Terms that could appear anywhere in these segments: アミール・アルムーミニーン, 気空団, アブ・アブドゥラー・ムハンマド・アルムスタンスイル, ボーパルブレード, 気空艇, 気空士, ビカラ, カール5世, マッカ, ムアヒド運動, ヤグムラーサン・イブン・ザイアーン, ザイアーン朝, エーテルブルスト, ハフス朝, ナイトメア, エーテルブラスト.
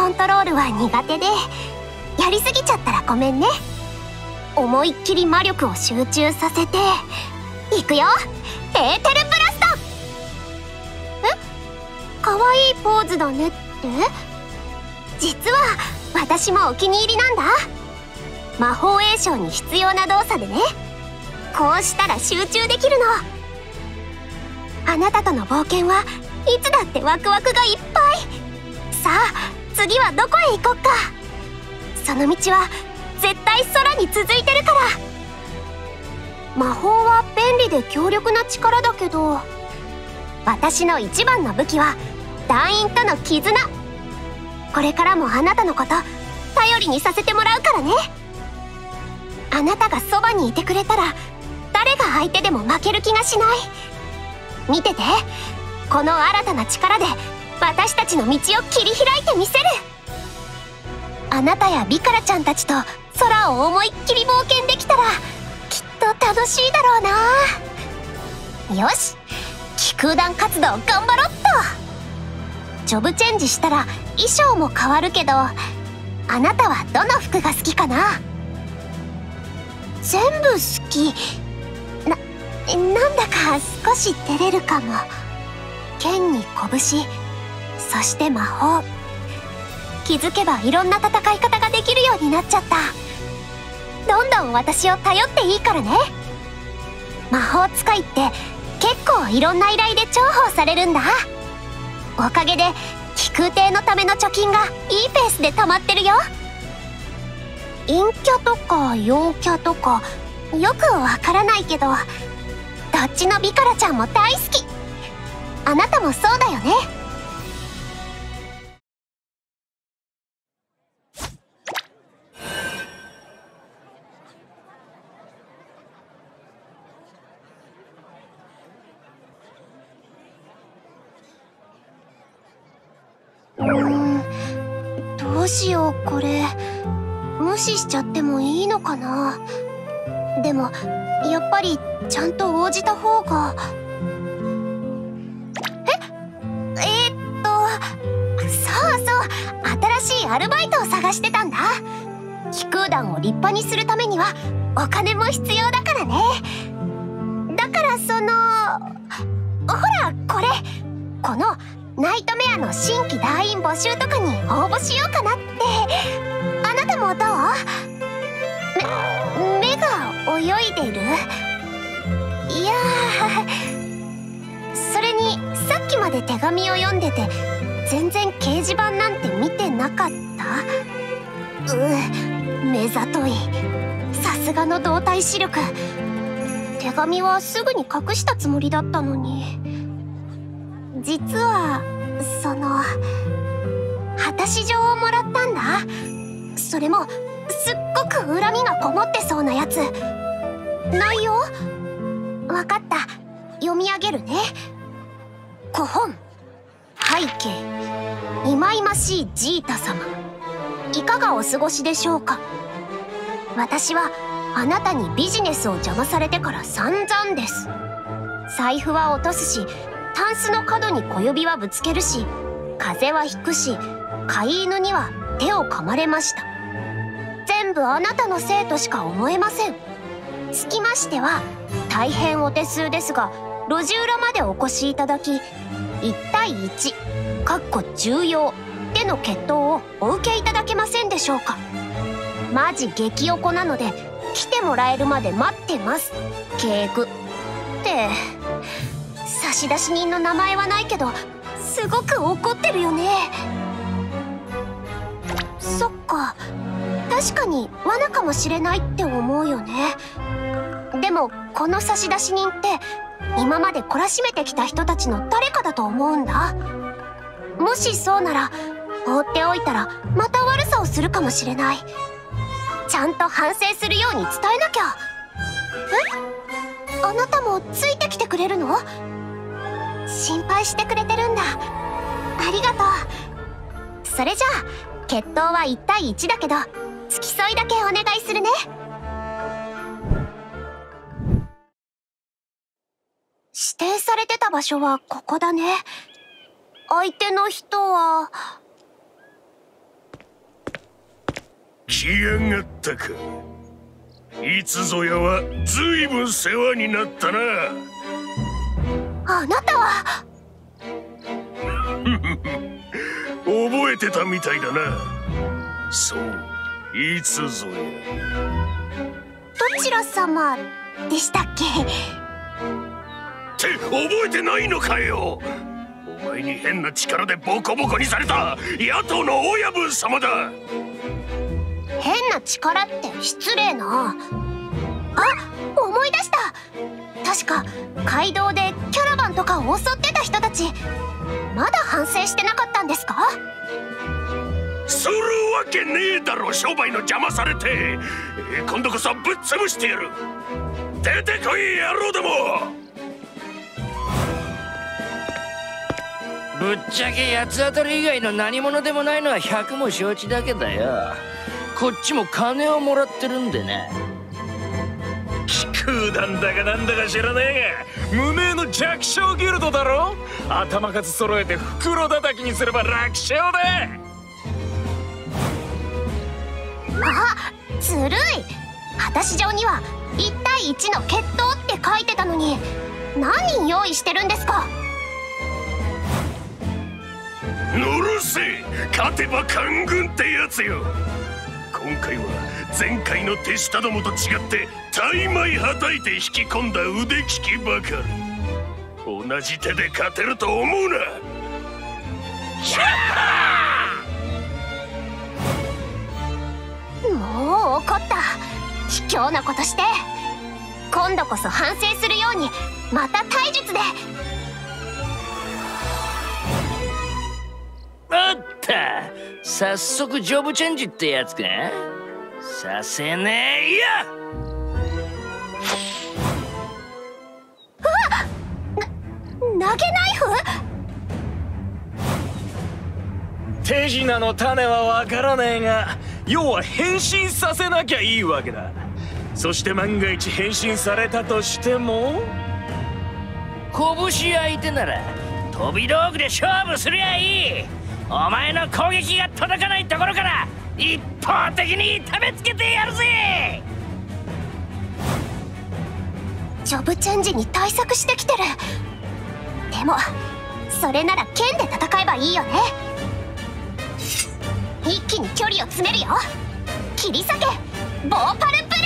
コントロールは苦手で、やりすぎちゃったらごめんね。思いっきり魔力を集中させて、いくよ、エーテルブラスト。え、かわいいポーズだねって？実は私もお気に入りなんだ。魔法栄翔に必要な動作でね。こうしたら集中できるの。あなたとの冒険はいつだってワクワクがいっぱい。さあ次はどこへ行こっか。その道は絶対空に続いてるから。魔法は便利で強力な力だけど、私の一番の武器は団員との絆。これからもあなたのこと頼りにさせてもらうからね。あなたがそばにいてくれたら、誰が相手でも負ける気がしない。見てて、この新たな力で私たちの道を切り開いてみせる。あなたやビカラちゃんたちと空を思いっきり冒険できたら、きっと楽しいだろうな。よし、気空団活動頑張ろっと。ジョブチェンジしたら衣装も変わるけど、あなたはどの服が好きかな？全部好き。なんだか少し照れるかも。剣に拳、そして魔法。気づけばいろんな戦い方ができるようになっちゃった。どんどん私を頼っていいからね。魔法使いって結構いろんな依頼で重宝されるんだ。おかげで気空艇のための貯金がいいペースで溜まってるよ。陰キャとか陽キャとかよくわからないけど、どっちのビカラちゃんも大好き。あなたもそうだよね。どうしよう、これ無視しちゃってもいいのかな。でもやっぱりちゃんと応じた方が。そうそう、新しいアルバイトを探してたんだ。気空団を立派にするためにはお金も必要だからね。だからほらこれ、このナイトメアの新規団員募集とかに応募しようかなって。あなたもどう？目が泳いでいる。いやー、それにさっきまで手紙を読んでて全然掲示板なんて見てなかった。目ざとい。さすがの動体視力。手紙はすぐに隠したつもりだったのに。実は果たし状をもらったんだ。それもすっごく恨みがこもってそうなやつ。内容わかった、読み上げるね。古本、背景、忌々しいジータ様、いかがお過ごしでしょうか。私はあなたにビジネスを邪魔されてから散々です。財布は落とすし、タンスの角に小指はぶつけるし、風邪はひくし、飼い犬には手を噛まれました。全部あなたのせいとしか思えません。つきましては大変お手数ですが、路地裏までお越しいただき、1対1かっこ重要での決闘をお受けいただけませんでしょうか。マジ激おこなので来てもらえるまで待ってます警具って。差出人の名前はないけど、すごく怒ってるよね。そっか、確かに罠かもしれないって思うよね。でもこの差出人って今まで懲らしめてきた人たちの誰かだと思うんだ。もしそうなら放っておいたらまた悪さをするかもしれない。ちゃんと反省するように伝えなきゃ。え？あなたもついてきてくれるの？心配してくれてるんだ。ありがとう。それじゃあ決闘は1対1だけど、付き添いだけお願いするね。指定されてた場所はここだね。相手の人は来やがったか。いつぞやはずいぶん世話になったな。あなたは覚えてたみたいだな。そう、いつぞや。どちら様でしたっけって覚えてないのかよ。お前に変な力でボコボコにされた野党の親分様だ。変な力って失礼な。あ、思い出した。確か街道でキャラバンとかを襲ってた人たち、まだ反省してなかったんですか？するわけねえだろ、商売の邪魔されて。今度こそぶっ潰してやる。出てこい野郎ども。ぶっちゃけ八つ当たり以外の何者でもないのは百も承知だけだよ。こっちも金をもらってるんでね。気空弾だかなんだか知らねえが無名の弱小ギルドだろ。頭数揃えて袋叩きにすれば楽勝だ。あ、ずるい。果たし状には1対1の決闘って書いてたのに、何人用意してるんですか？のろせ、勝てば官軍ってやつよ。今回は前回の手下どもと違って大枚はたいて引き込んだ腕利きばかり。同じ手で勝てると思うな。もう怒った。卑怯なことして。今度こそ反省するようにまた体術で。おっと、早速ジョブチェンジってやつか。させねえよ。うわっ、投げナイフ？手品の種はわからねえが、要は変身させなきゃいいわけだ。そして万が一変身されたとしても、拳相手なら飛び道具で勝負すりゃいい。お前の攻撃が届かないところから一方的に痛めつけてやるぜ。ジョブチェンジに対策してきてる。でもそれなら剣で戦えばいいよね。一気に距離を詰めるよ。切り裂けボーパルブレ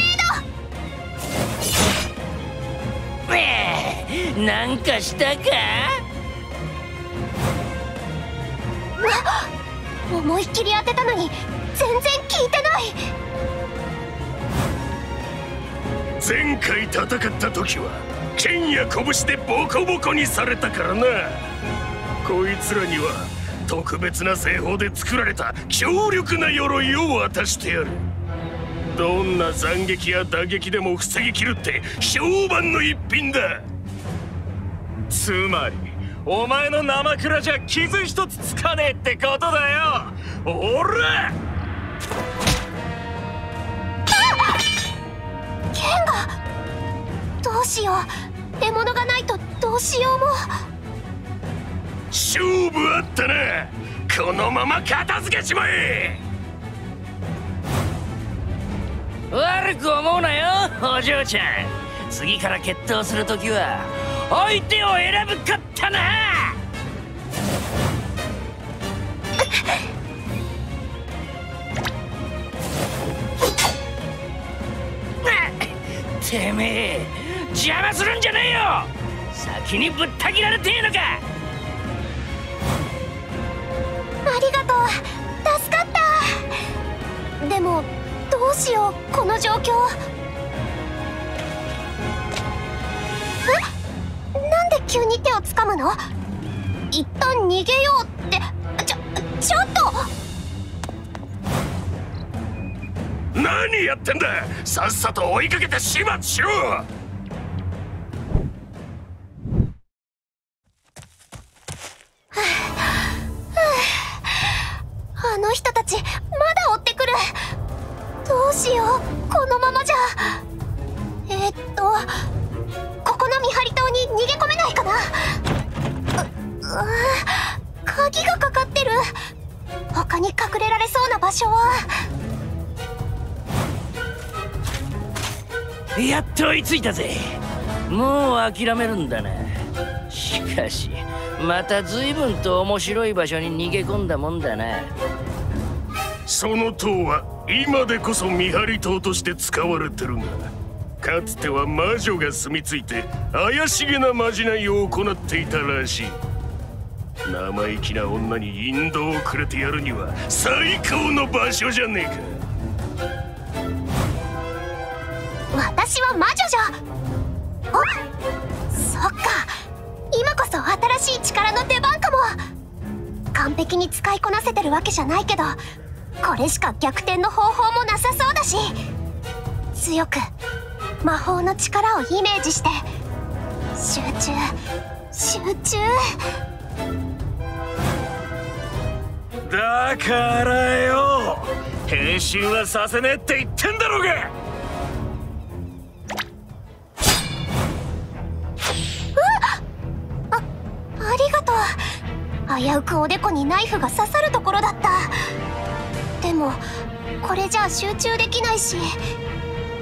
ード。なんかしたか？思いっきり当てたのに全然効いてない。前回戦った時は剣や拳でボコボコにされたからな。こいつらには特別な製法で作られた強力な鎧を渡してやる。どんな斬撃や打撃でも防ぎきるって評判の一品だ。つまりお前の生クラじゃ傷一つつかねえってことだよ。おら！剣が…どうしよう。獲物がないとどうしようも。勝負あったな。このまま片付けちまえ。悪く思うなよ、お嬢ちゃん。次から決闘するときは相手を選ぶかったな。てめえ、邪魔するんじゃねえよ。先にぶった切られてえのか。ありがとう、助かった。でもどうしよう、この状況。急に手をつかむの？一旦逃げようって。ちょっと何やってんだ。さっさと追いかけて始末しろ。あの人たちまだ追ってくる。どうしよう、このままじゃ。ここの見張り塔に逃げ込めないかな。鍵がかかってる。他に隠れられそうな場所は。やっと追いついたぜ。もう諦めるんだな。しかしまた随分と面白い場所に逃げ込んだもんだな。その塔は今でこそ見張り塔として使われてるが、かつては魔女が住み着いて怪しげなまじないを行っていたらしい。生意気な女に引導をくれてやるには最高の場所じゃねえか。私は魔女じゃ。あ、そっか、今こそ新しい力の出番かも。完璧に使いこなせてるわけじゃないけど、これしか逆転の方法もなさそうだし、強く魔法の力をイメージして集中集中。だからよ、変身はさせねえって言ってんだろうが。ありがとう。危うくおでこにナイフが刺さるところだった。でもこれじゃあ集中できないし、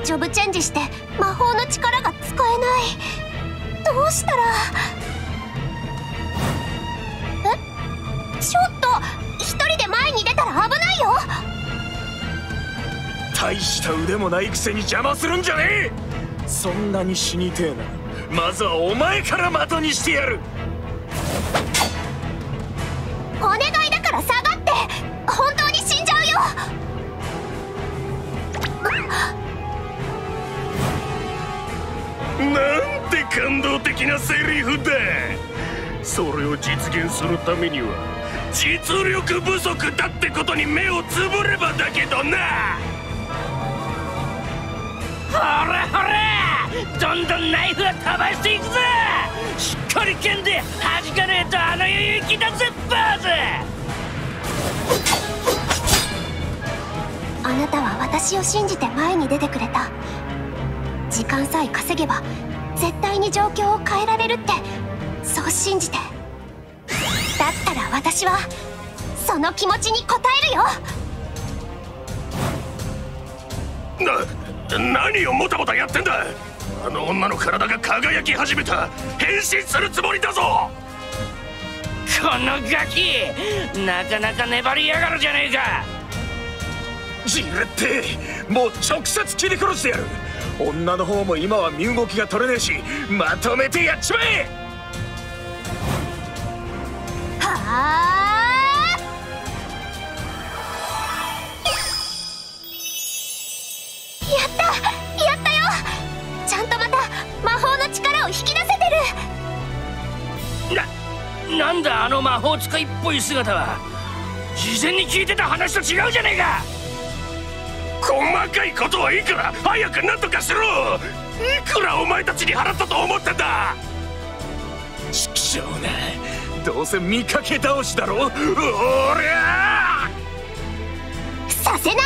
ジョブチェンジして魔法の力が使えない。どうしたら。え、ちょっと一人で前に出たら危ないよ。大した腕もないくせに邪魔するんじゃねえ。そんなに死にてえな。まずはお前から的にしてやる。お願いだから下がって。本当に死んじゃうよ。なんて感動的なセリフだ。それを実現するためには実力不足だってことに目をつぶればだけどな。ほらほら、どんどんナイフを飛ばしていくぞ。しっかり剣で弾かねえとあの世行きだぜ、バーズ。あなたは私を信じて前に出てくれた。時間さえ稼げば絶対に状況を変えられるって、そう信じて。だったら私はその気持ちに応えるよ。何をもたもたやってんだ。あの女の体が輝き始めた。変身するつもりだぞ。このガキ、なかなか粘りやがるじゃねえか。じれって、もう直接切り殺してやる。女の方も今は身動きが取れねえし、まとめてやっちまえ。はー。やったやったよ。ちゃんとまた魔法の力を引き出せてる。なんだあの魔法使いっぽい姿は。事前に聞いてた話と違うじゃねえか。細かいことはいいから、早く何とかしろ。いくらお前たちに払ったと思ってんだ。ちくしょうな、どうせ見かけ倒しだろ。おりゃさせな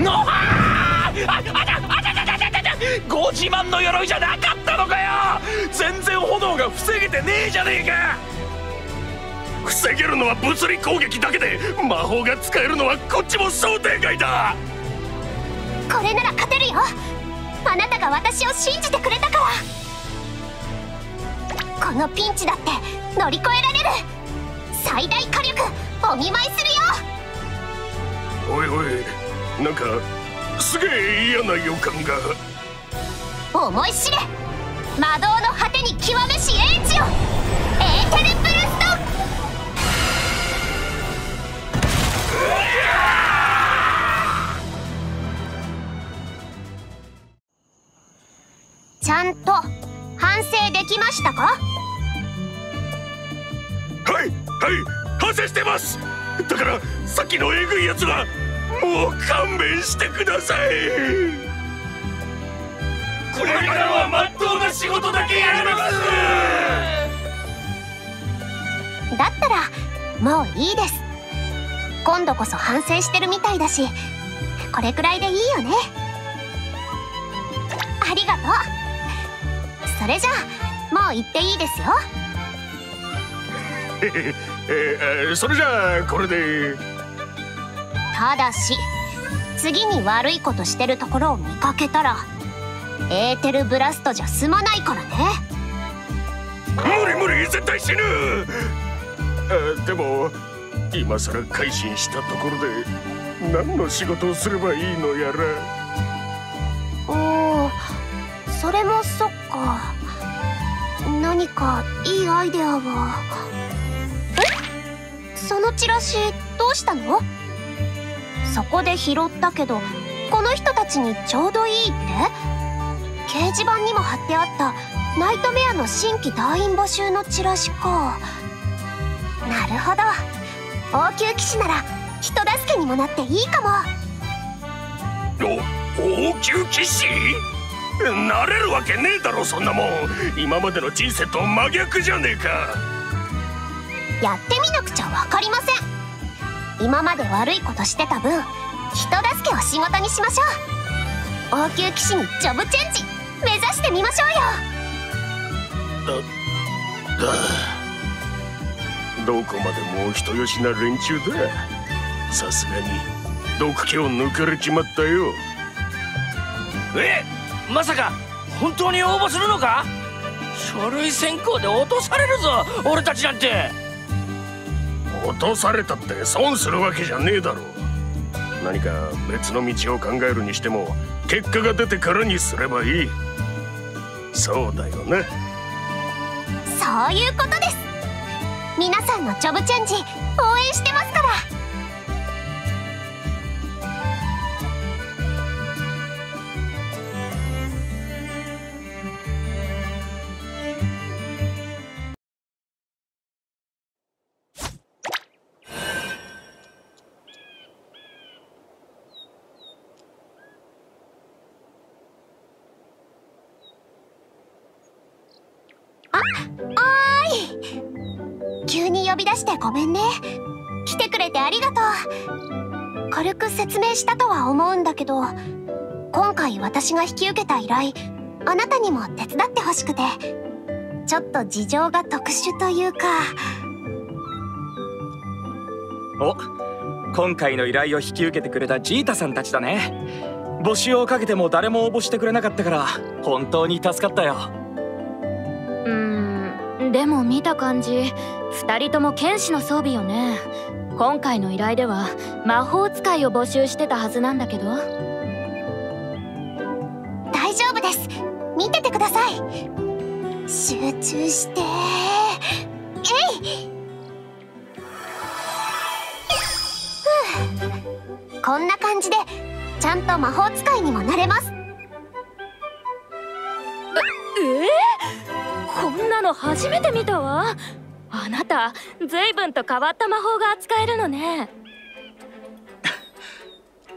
いのはー。あだあだあだだだだ、ご自慢の鎧じゃなかったのかよ。全然炎が防げてねえじゃねえか。防げるのは物理攻撃だけで、魔法が使えるのはこっちも想定外だ。これなら勝てるよ。あなたが私を信じてくれたから。このピンチだって乗り越えられる。最大火力お見舞いするよ。おいおい、なんかすげえ嫌な予感が。思い知れ、魔導の果てに極めし英知よ、エーテルブルスト。ちゃんと反省できましたか？はいはい、反省してます。だからさっきのえぐいやつはもう勘弁してください。これからはまっとうな仕事だけやります。だったらもういいです。今度こそ反省してるみたいだし、これくらいでいいよね。ありがとう。それじゃあもう行っていいですよ。それじゃあこれで。ただし、次に悪いことしてるところを見かけたらエーテルブラストじゃ済まないからね。無理無理、絶対死ぬ。でも今さら改心したところで何の仕事をすればいいのやら。おお、それもそっか。何かいいアイデアは。え、そのチラシどうしたの？そこで拾ったけどこの人たちにちょうどいいって？掲示板にも貼ってあったナイトメアの新規隊員募集のチラシか。なるほど、王宮騎士なら人助けにもなっていいかも。王宮騎士？なれるわけねえだろそんなもん。今までの人生と真逆じゃねえか。やってみなくちゃ分かりません。今まで悪いことしてた分人助けを仕事にしましょう。王宮騎士にジョブチェンジ目指してみましょうよ。どこまでも人よしな連中だ。さすがに毒気を抜かれちまったよ。え、まさか本当に応募するのか？書類選考で落とされるぞ俺たちなんて。落とされたって損するわけじゃねえだろ。何か別の道を考えるにしても結果が出てからにすればいい。そうだよね。そういうことです。皆さんのジョブチェンジ応援してますから。ごめんね、来てくれてありがとう。軽く説明したとは思うんだけど、今回私が引き受けた依頼、あなたにも手伝ってほしくて。ちょっと事情が特殊というか。お、今回の依頼を引き受けてくれたジータさんたちだね。募集をかけても誰も応募してくれなかったから本当に助かったよ。でも見た感じ2人とも剣士の装備よね。今回の依頼では魔法使いを募集してたはずなんだけど。大丈夫です、見ててください。集中して。えいこんな感じでちゃんと魔法使いにもなれます。こんなの初めて見たわ。あなた随分と変わった魔法が扱えるのね。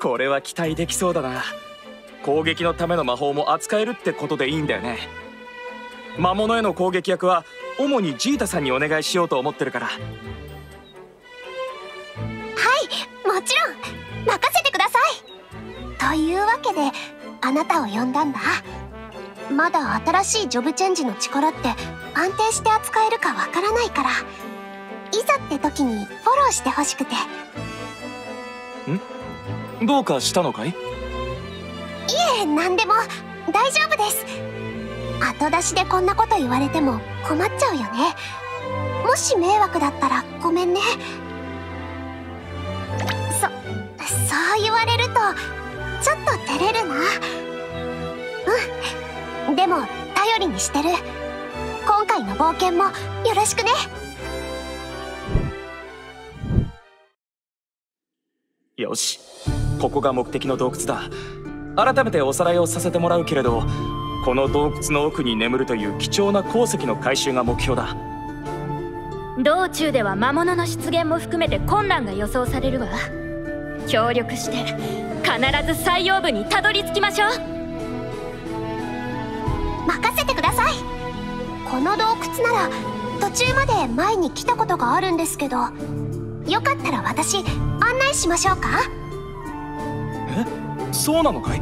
これは期待できそうだな。攻撃のための魔法も扱えるってことでいいんだよね。魔物への攻撃役は主にジータさんにお願いしようと思ってるから。はい、もちろん任せてください。というわけであなたを呼んだんだ。まだ新しいジョブチェンジの力って安定して扱えるかわからないから、いざって時にフォローしてほしくて。ん？どうかしたのかい？いえ、何でも大丈夫です。後出しでこんなこと言われても困っちゃうよね。もし迷惑だったらごめんね。そう言われるとちょっと照れるな。うん、でも頼りにしてる。今回の冒険もよろしくね。よし、ここが目的の洞窟だ。改めておさらいをさせてもらうけれど、この洞窟の奥に眠るという貴重な鉱石の回収が目標だ。道中では魔物の出現も含めて混乱が予想されるわ。協力して必ず採用部にたどり着きましょう。任せてください。この洞窟なら途中まで前に来たことがあるんですけど、よかったら私案内しましょうか。え、そうなのかい？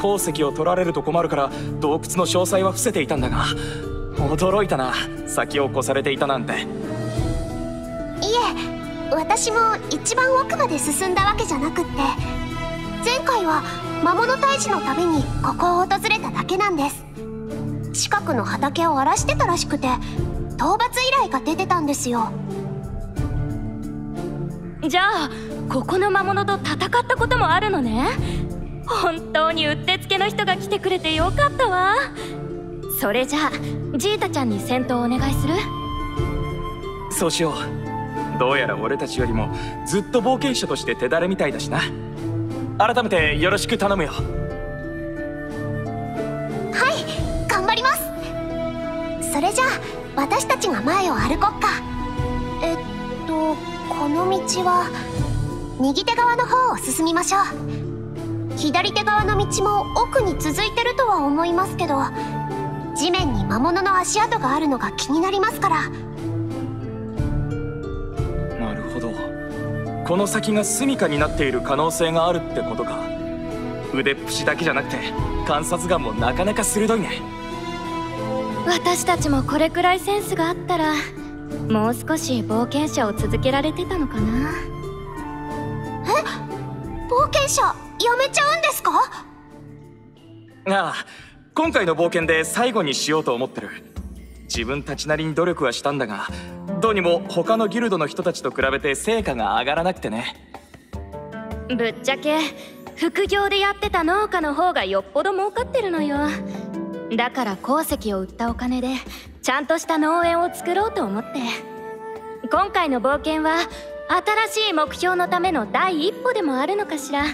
鉱石を取られると困るから洞窟の詳細は伏せていたんだが、驚いたな、先を越されていたなんて。いえ、私も一番奥まで進んだわけじゃなくって、前回は魔物退治のためにここを訪れただけなんです。近くの畑を荒らしてたらしくて討伐依頼が出てたんですよ。じゃあここの魔物と戦ったこともあるのね。本当にうってつけの人が来てくれてよかったわ。それじゃあジータちゃんに戦闘お願いする？そうしよう。どうやら俺たちよりもずっと冒険者として手だれみたいだしな。改めてよろしく頼むよ。はい、頑張ります。それじゃあ私たちが前を歩こっか。この道は右手側の方を進みましょう。左手側の道も奥に続いてるとは思いますけど、地面に魔物の足跡があるのが気になりますから。なるほど、この先が住処になっている可能性があるってことか。腕っぷしだけじゃなくて観察眼もなかなか鋭いね。私たちもこれくらいセンスがあったらもう少し冒険者を続けられてたのかな。え、冒険者やめちゃうんですか？ああ、今回の冒険で最後にしようと思ってる。自分たちなりに努力はしたんだが、どうにも他のギルドの人たちと比べて成果が上がらなくてね。ぶっちゃけ副業でやってた農家の方がよっぽど儲かってるのよ。だから鉱石を売ったお金でちゃんとした農園を作ろうと思って。今回の冒険は新しい目標のための第一歩でもあるのかしら。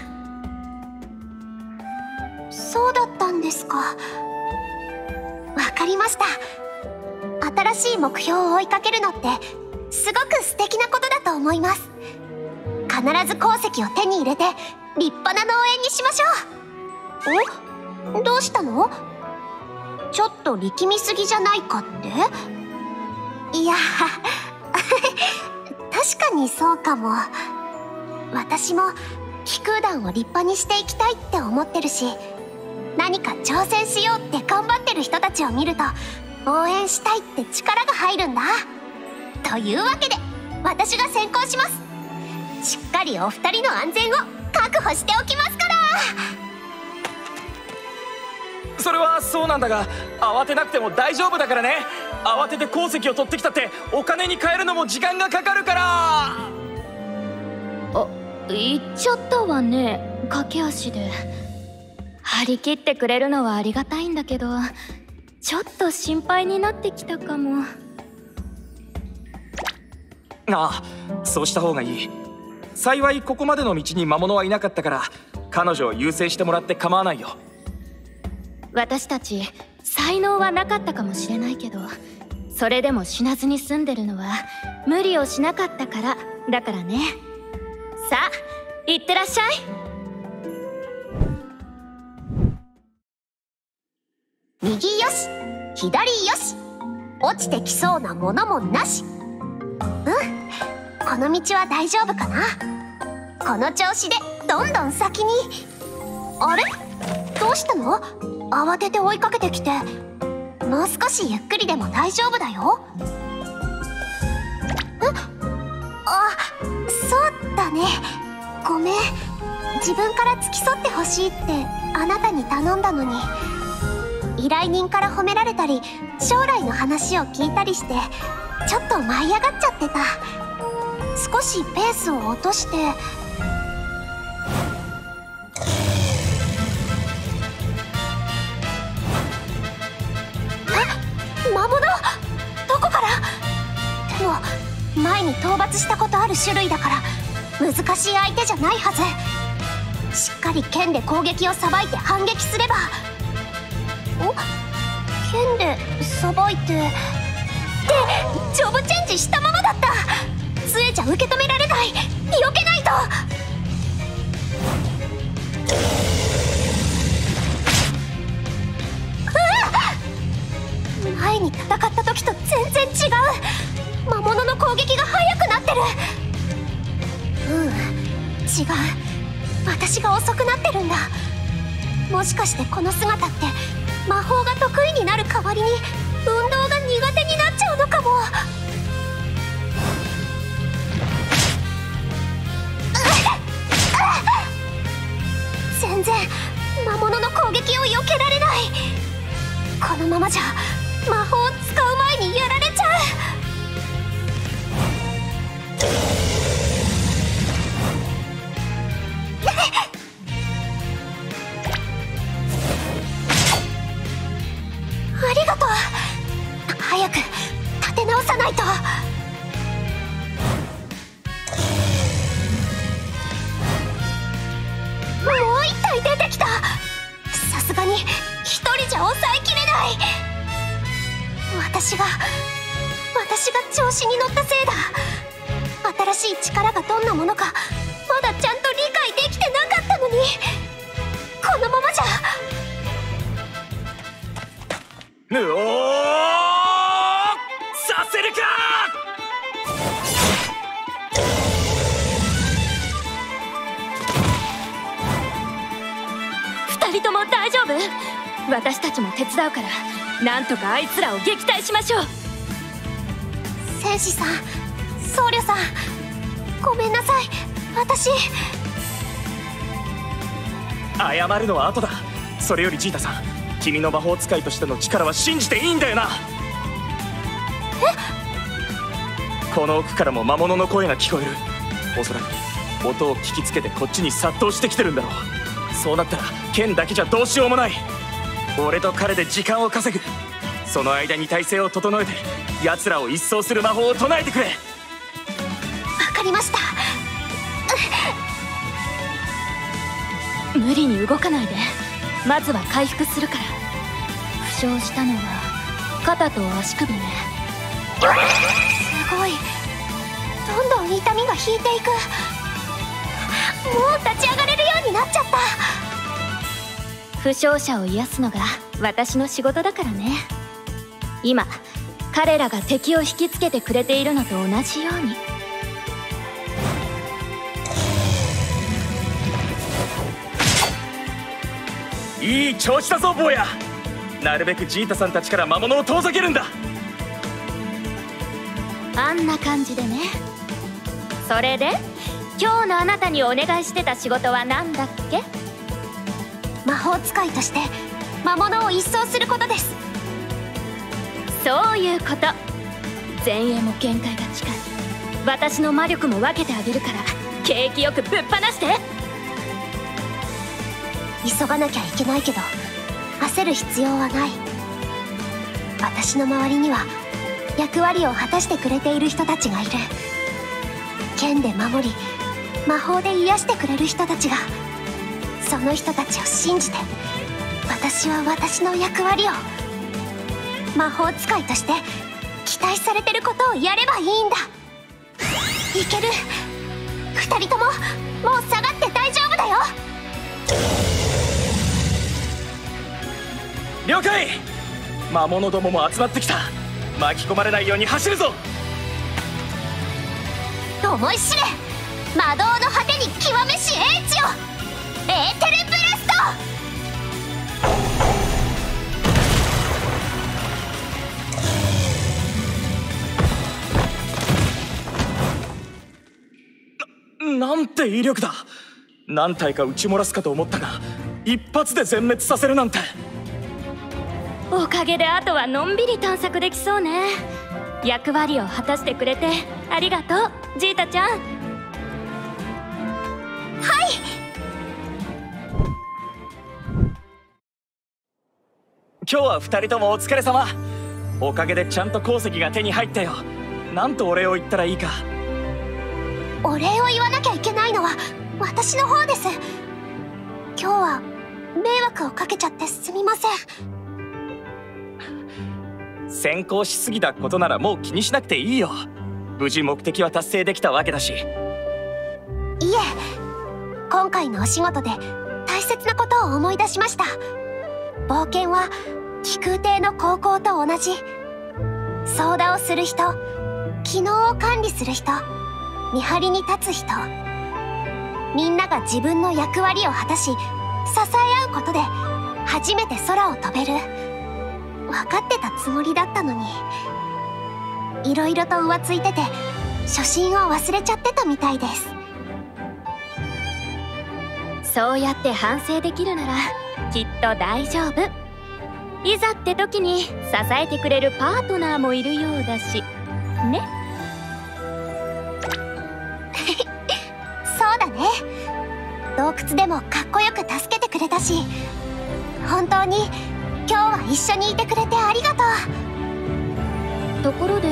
そうだったんですか。わかりました。新しい目標を追いかけるのってすごく素敵なことだと思います。必ず鉱石を手に入れて立派な農園にしましょう。お、どうしたの？ちょっと力みすぎじゃないかって？いや確かにそうかも。私も飛空団を立派にしていきたいって思ってるし、何か挑戦しようって頑張ってる人たちを見ると応援したいって力が入るんだ。というわけで私が先行します。しっかりお二人の安全を確保しておきますから。それはそうなんだが、慌てなくても大丈夫だからね。慌てて鉱石を取ってきたってお金に換えるのも時間がかかるから。あ、言っちゃったわね。駆け足で張り切ってくれるのはありがたいんだけど、ちょっと心配になってきたかも。ああ、そうした方がいい。幸いここまでの道に魔物はいなかったから彼女を優先してもらって構わないよ。私たち才能はなかったかもしれないけど、それでも死なずに済んでるのは無理をしなかったからだからね。さあ、行ってらっしゃい。右よし、左よし、落ちてきそうなものもなし。うん、この道は大丈夫かな。この調子でどんどん先に。あれ、どうしたの？慌てて追いかけてきて。もう少しゆっくりでも大丈夫だよ。あ、そうだね。ごめん、自分から付き添ってほしいってあなたに頼んだのに、依頼人から褒められたり将来の話を聞いたりしてちょっと舞い上がっちゃってた。少しペースを落として。え、魔物？どこから？でも前に討伐したことある種類だから難しい相手じゃないはず。しっかり剣で攻撃をさばいて反撃すれば。お、剣でさばいてでジョブチェンジしたままだった。杖じゃ受け止められない。避けないと。うわっ、前に戦った時と全然違う。魔物の攻撃が速くなってる。うん、違う、私が遅くなってるんだ。もしかしてこの姿って魔法が得意になる代わりに運動が苦手になっちゃうのかも。全然魔物の攻撃を避けられない。このままじゃ魔法を使う前にやられちゃう。ありがとう。早く立て直さないと。もう一体出てきた。さすがに一人じゃ抑えきれない。私が調子に乗ったせいだ。新しい力がどんなものかまだちゃんと理解できてなかったのに、このままじゃ。うおー！させるか！2人とも大丈夫？私たちも手伝うからなんとかあいつらを撃退しましょう。戦士さん、僧侶さん、ごめんなさい。私謝るのは後だ。それよりジータさん、君の魔法使いとしての力は信じていいんだよな。え？この奥からも魔物の声が聞こえる。おそらく音を聞きつけてこっちに殺到してきてるんだろう。そうなったら剣だけじゃどうしようもない。俺と彼で時間を稼ぐ。その間に体勢を整えて奴らを一掃する魔法を唱えてくれ。わかりました。無理に動かないで。まずは回復するから。負傷したのは肩と足首ね。すごい、どんどん痛みが引いていく。もう立ち上がれるようになっちゃった。負傷者を癒すのが私の仕事だからね。今彼らが敵を引きつけてくれているのと同じように。いい調子だぞ坊や。なるべくジータさんたちから魔物を遠ざけるんだ。あんな感じでね。それで今日のあなたにお願いしてた仕事は何だっけ？魔法使いとして魔物を一掃することです。そういうこと。前衛も限界が近い。私の魔力も分けてあげるから景気よくぶっ放して。急がなきゃいけないけど焦る必要はない。私の周りには役割を果たしてくれている人たちがいる。剣で守り魔法で癒してくれる人たちが。その人たちを信じて私は私の役割を、魔法使いとして期待されてることをやればいいんだ。いける。2人とももう下がって大丈夫だよ。了解。魔物どもも集まってきた。巻き込まれないように走るぞ。思い知れ、魔導の果てに極めし英知よ。エーテルブラスト！ なんて威力だ。何体か撃ち漏らすかと思ったが一発で全滅させるなんて。おかげであとはのんびり探索できそうね。役割を果たしてくれてありがとう、ジータちゃん。はい。今日は2人ともお疲れ様。おかげでちゃんと鉱石が手に入ったよ。なんとお礼を言ったらいいか。お礼を言わなきゃいけないのは私の方です。今日は迷惑をかけちゃってすみません。先行しすぎたことならもう気にしなくていいよ。無事目的は達成できたわけだし。いえ、今回のお仕事で大切なことを思い出しました。冒険は飛空艇の航行と同じ。操舵をする人、機能を管理する人、見張りに立つ人、みんなが自分の役割を果たし支え合うことで初めて空を飛べる。分かってたつもりだったのに、いろいろと浮ついてて初心を忘れちゃってたみたいです。そうやって反省できるならきっと大丈夫。いざって時に支えてくれるパートナーもいるようだしね。そうだね、洞窟でもかっこよく助けてくれたし、本当に今日は一緒にいてくれてありがとう。ところで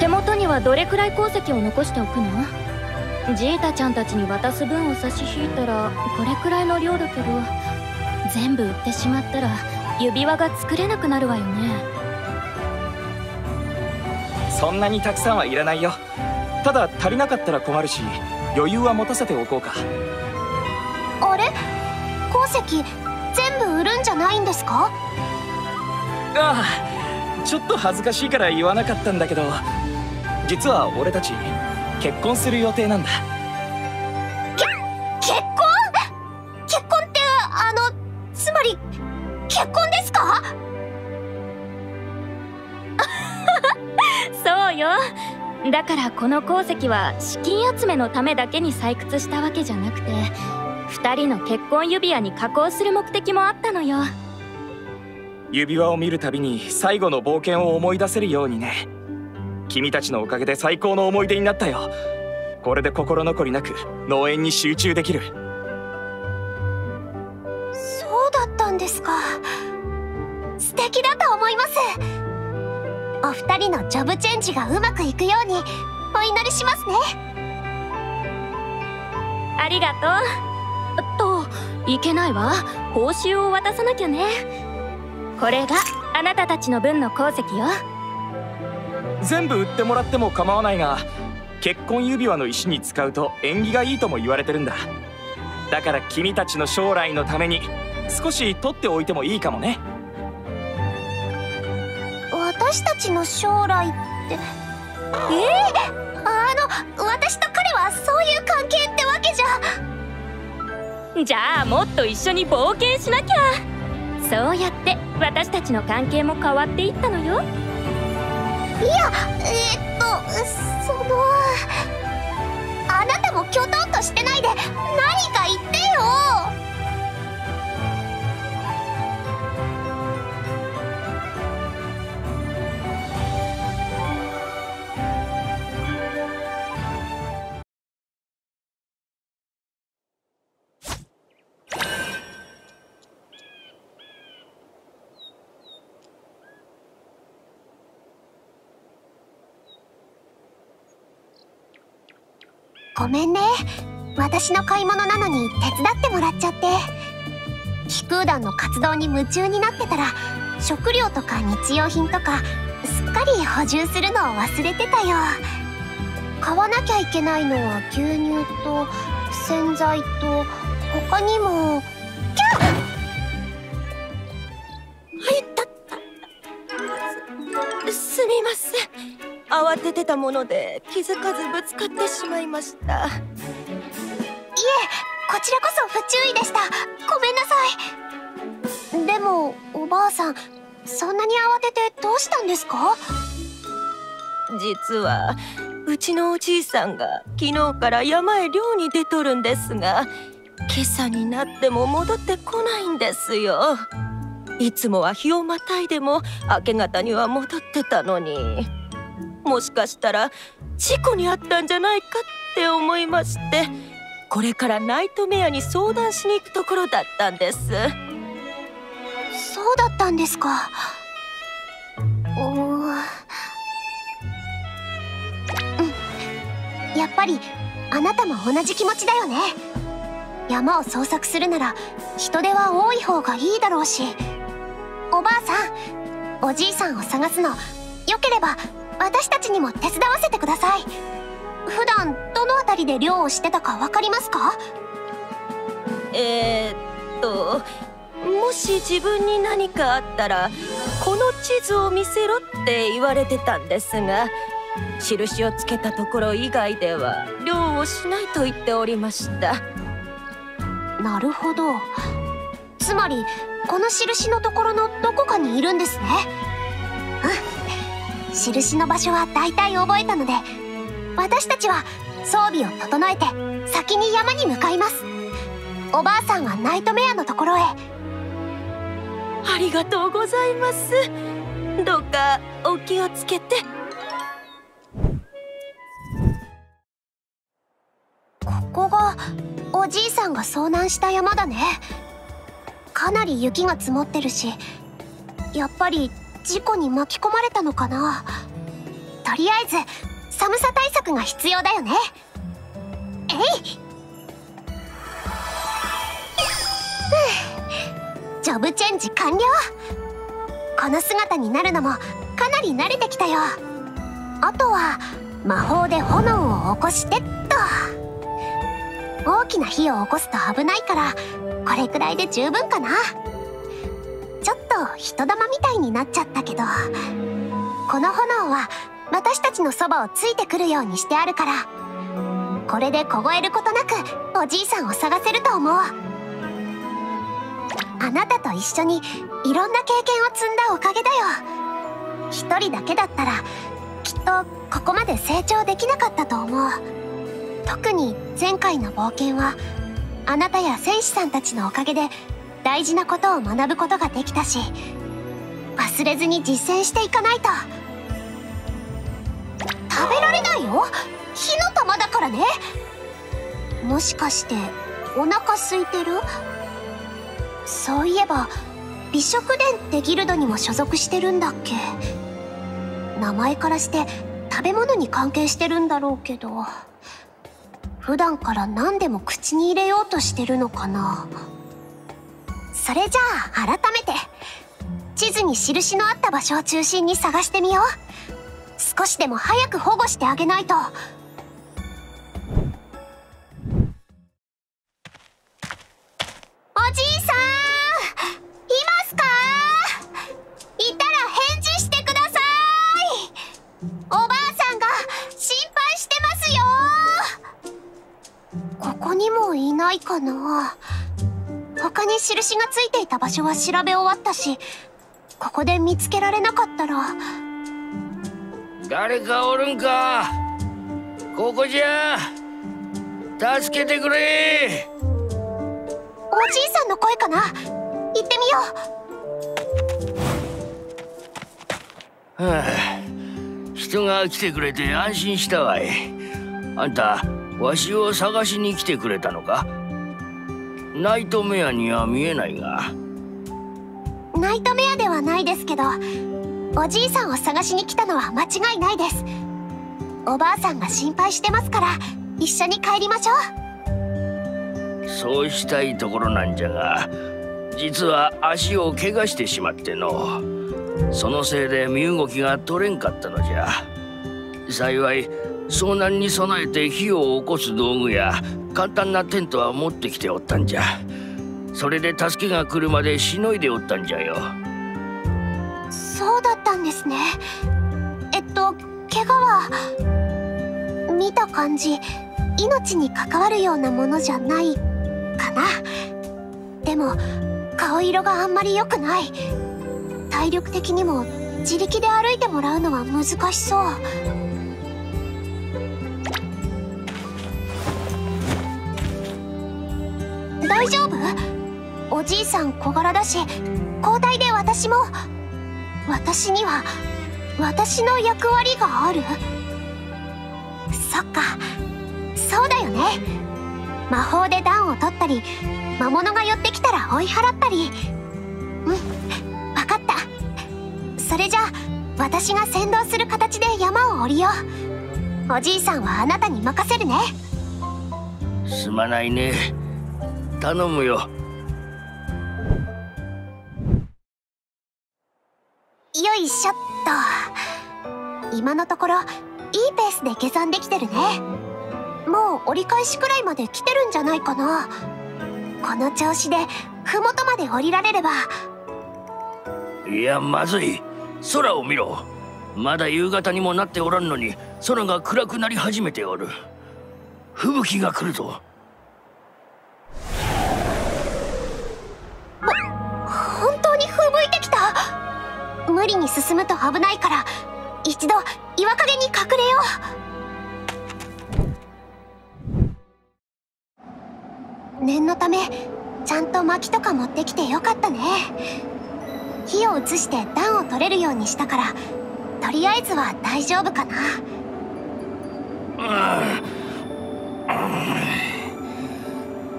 手元にはどれくらい鉱石を残しておくの？ジータちゃんたちに渡す分を差し引いたらこれくらいの量だけど、全部売ってしまったら指輪が作れなくなるわよね。そんなにたくさんはいらないよ。ただ足りなかったら困るし、余裕は持たせておこうか。あれ、鉱石全部売るんじゃないんですか？ああ、ちょっと恥ずかしいから言わなかったんだけど、実は俺たち結婚する予定なんだ。結婚ってつまり結婚ですか？そうよ。だからこの鉱石は資金集めのためだけに採掘したわけじゃなくて、2人の結婚指輪に加工する目的もあったのよ。指輪を見るたびに最後の冒険を思い出せるようにね。君たちのおかげで最高の思い出になったよ。これで心残りなく農園に集中できる。そうだったんですか。素敵だと思います。お二人のジョブチェンジがうまくいくようにお祈りしますね。ありがとう。といけないわ、報酬を渡さなきゃね。これがあなたたちの分の鉱石よ。全部売ってもらっても構わないが、結婚指輪の石に使うと縁起がいいとも言われてるんだ。だから君たちの将来のために少し取っておいてもいいかもね。私たちの将来って私と彼はそういう関係ってわけじゃ。じゃあもっと一緒に冒険しなきゃ。そうやって私たちの関係も変わっていったのよ。いや、そのあなたもキョトンとしてないで何か言ってよ。ごめんね、私の買い物なのに手伝ってもらっちゃって。飛空団の活動に夢中になってたら、食料とか日用品とかすっかり補充するのを忘れてたよ。買わなきゃいけないのは牛乳と洗剤と、他にも慌ててたもので気づかずぶつかってしまいました。いえ、こちらこそ不注意でした。ごめんなさい。でもおばあさん、そんなに慌ててどうしたんですか？実はうちのおじいさんが昨日から山へ漁に出とるんですが、今朝になっても戻ってこないんですよ。いつもは日をまたいでも明け方には戻ってたのに、もしかしたら事故に遭ったんじゃないかって思いまして、これからナイトメアに相談しに行くところだったんです。そうだったんですか。やっぱりあなたも同じ気持ちだよね。山を捜索するなら人手は多い方がいいだろうし、おばあさん、おじいさんを探すのよければ私たちにも手伝わせてください。普段どの辺りで漁をしてたか分かりますか？もし自分に何かあったらこの地図を見せろって言われてたんですが、印をつけたところ以外では漁をしないと言っておりました。なるほど。つまりこの印のところのどこかにいるんですね。印の場所は大体覚えたので、私たちは装備を整えて先に山に向かいます。おばあさんはナイトメアのところへ。ありがとうございます。どうかお気をつけて。ここがおじいさんが遭難した山だね。かなり雪が積もってるし、やっぱり事故に巻き込まれたのかな。とりあえず寒さ対策が必要だよね。えい。ジョブチェンジ完了。この姿になるのもかなり慣れてきたよ。あとは魔法で炎を起こしてっと。大きな火を起こすと危ないから、これくらいで十分かな。ちょっと人玉みたいになっちゃったけど、この炎は私たちのそばをついてくるようにしてあるから、これで凍えることなくおじいさんを探せると思う。あなたと一緒にいろんな経験を積んだおかげだよ。一人だけだったらきっとここまで成長できなかったと思う。特に前回の冒険はあなたや戦士さんたちのおかげで大事なことを学ぶことができたし、忘れずに実践していかないと。食べられないよ、火の玉だからね。もしかしてお腹空いてる？そういえば美食殿ってギルドにも所属してるんだっけ。名前からして食べ物に関係してるんだろうけど、普段から何でも口に入れようとしてるのかな。それじゃあ改めて地図に印のあった場所を中心に探してみよう。少しでも早く保護してあげないと。かな。他に印がついていた場所は調べ終わったし、ここで見つけられなかったら。誰かおるんか。ここじゃ。助けてくれ。おじいさんの声かな。行ってみよう。はあ、人が来てくれて安心したわい。あんた、わしを探しに来てくれたのか。ナイトメアには見えないが。ナイトメアではないですけど、おじいさんを探しに来たのは間違いないです。おばあさんが心配してますから、一緒に帰りましょう。そうしたいところなんじゃが、実は足を怪我してしまっての、そのせいで身動きが取れんかったのじゃ。幸い遭難に備えて火を起こす道具や簡単なテントは持ってきておったんじゃ。それで助けが来るまでしのいでおったんじゃよ。そうだったんですね。怪我は見た感じ命に関わるようなものじゃないかな。でも顔色があんまり良くない。体力的にも自力で歩いてもらうのは難しそう。大丈夫？おじいさん小柄だし、交代で私も。私には私の役割がある。そっか、そうだよね。魔法で暖を取ったり、魔物が寄ってきたら追い払ったり。うん、分かった。それじゃあ私が先導する形で山を降りよう。おじいさんはあなたに任せるね。すまないね、頼むよ。よいしょっと。今のところいいペースで下山できてるね。もう折り返しくらいまで来てるんじゃないかな。この調子で麓まで降りられれば。いや、まずい。空を見ろ。まだ夕方にもなっておらんのに、空が暗くなり始めておる。吹雪が来るぞ。無理に進むと危ないから、一度岩陰に隠れよう。念のためめちゃんと薪とか持ってきてよかったね。火を移して暖を取れるようにしたからとりあえずは大丈夫かな。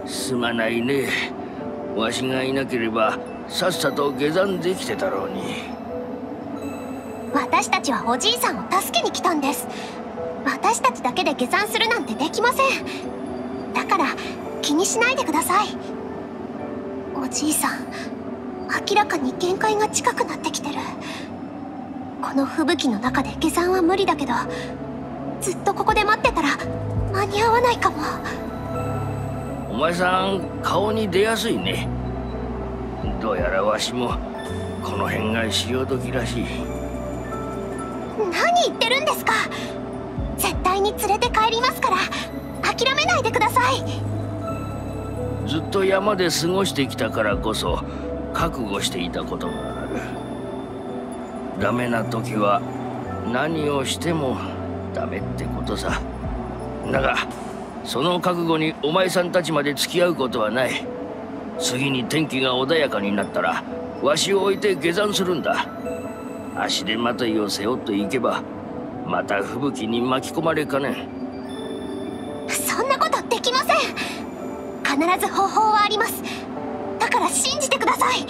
すまないね。わしがいなければさっさと下山できてたろうに。私たちはおじいさんを助けに来たんです。私たちだけで下山するなんてできません。だから気にしないでください。おじいさん明らかに限界が近くなってきてる。この吹雪の中で下山は無理だけどずっとここで待ってたら間に合わないかも。お前さん顔に出やすいね。どうやらわしもこの辺が潮時らしい。何言ってるんですか。絶対に連れて帰りますから諦めないでください。ずっと山で過ごしてきたからこそ覚悟していたことがある。ダメな時は何をしてもダメってことさ。だがその覚悟にお前さんたちまで付き合うことはない。次に天気が穏やかになったらわしを置いて下山するんだ。足手まといを背負っていけばまた吹雪に巻き込まれかねん。そんなことできません。必ず方法はあります。だから信じてください。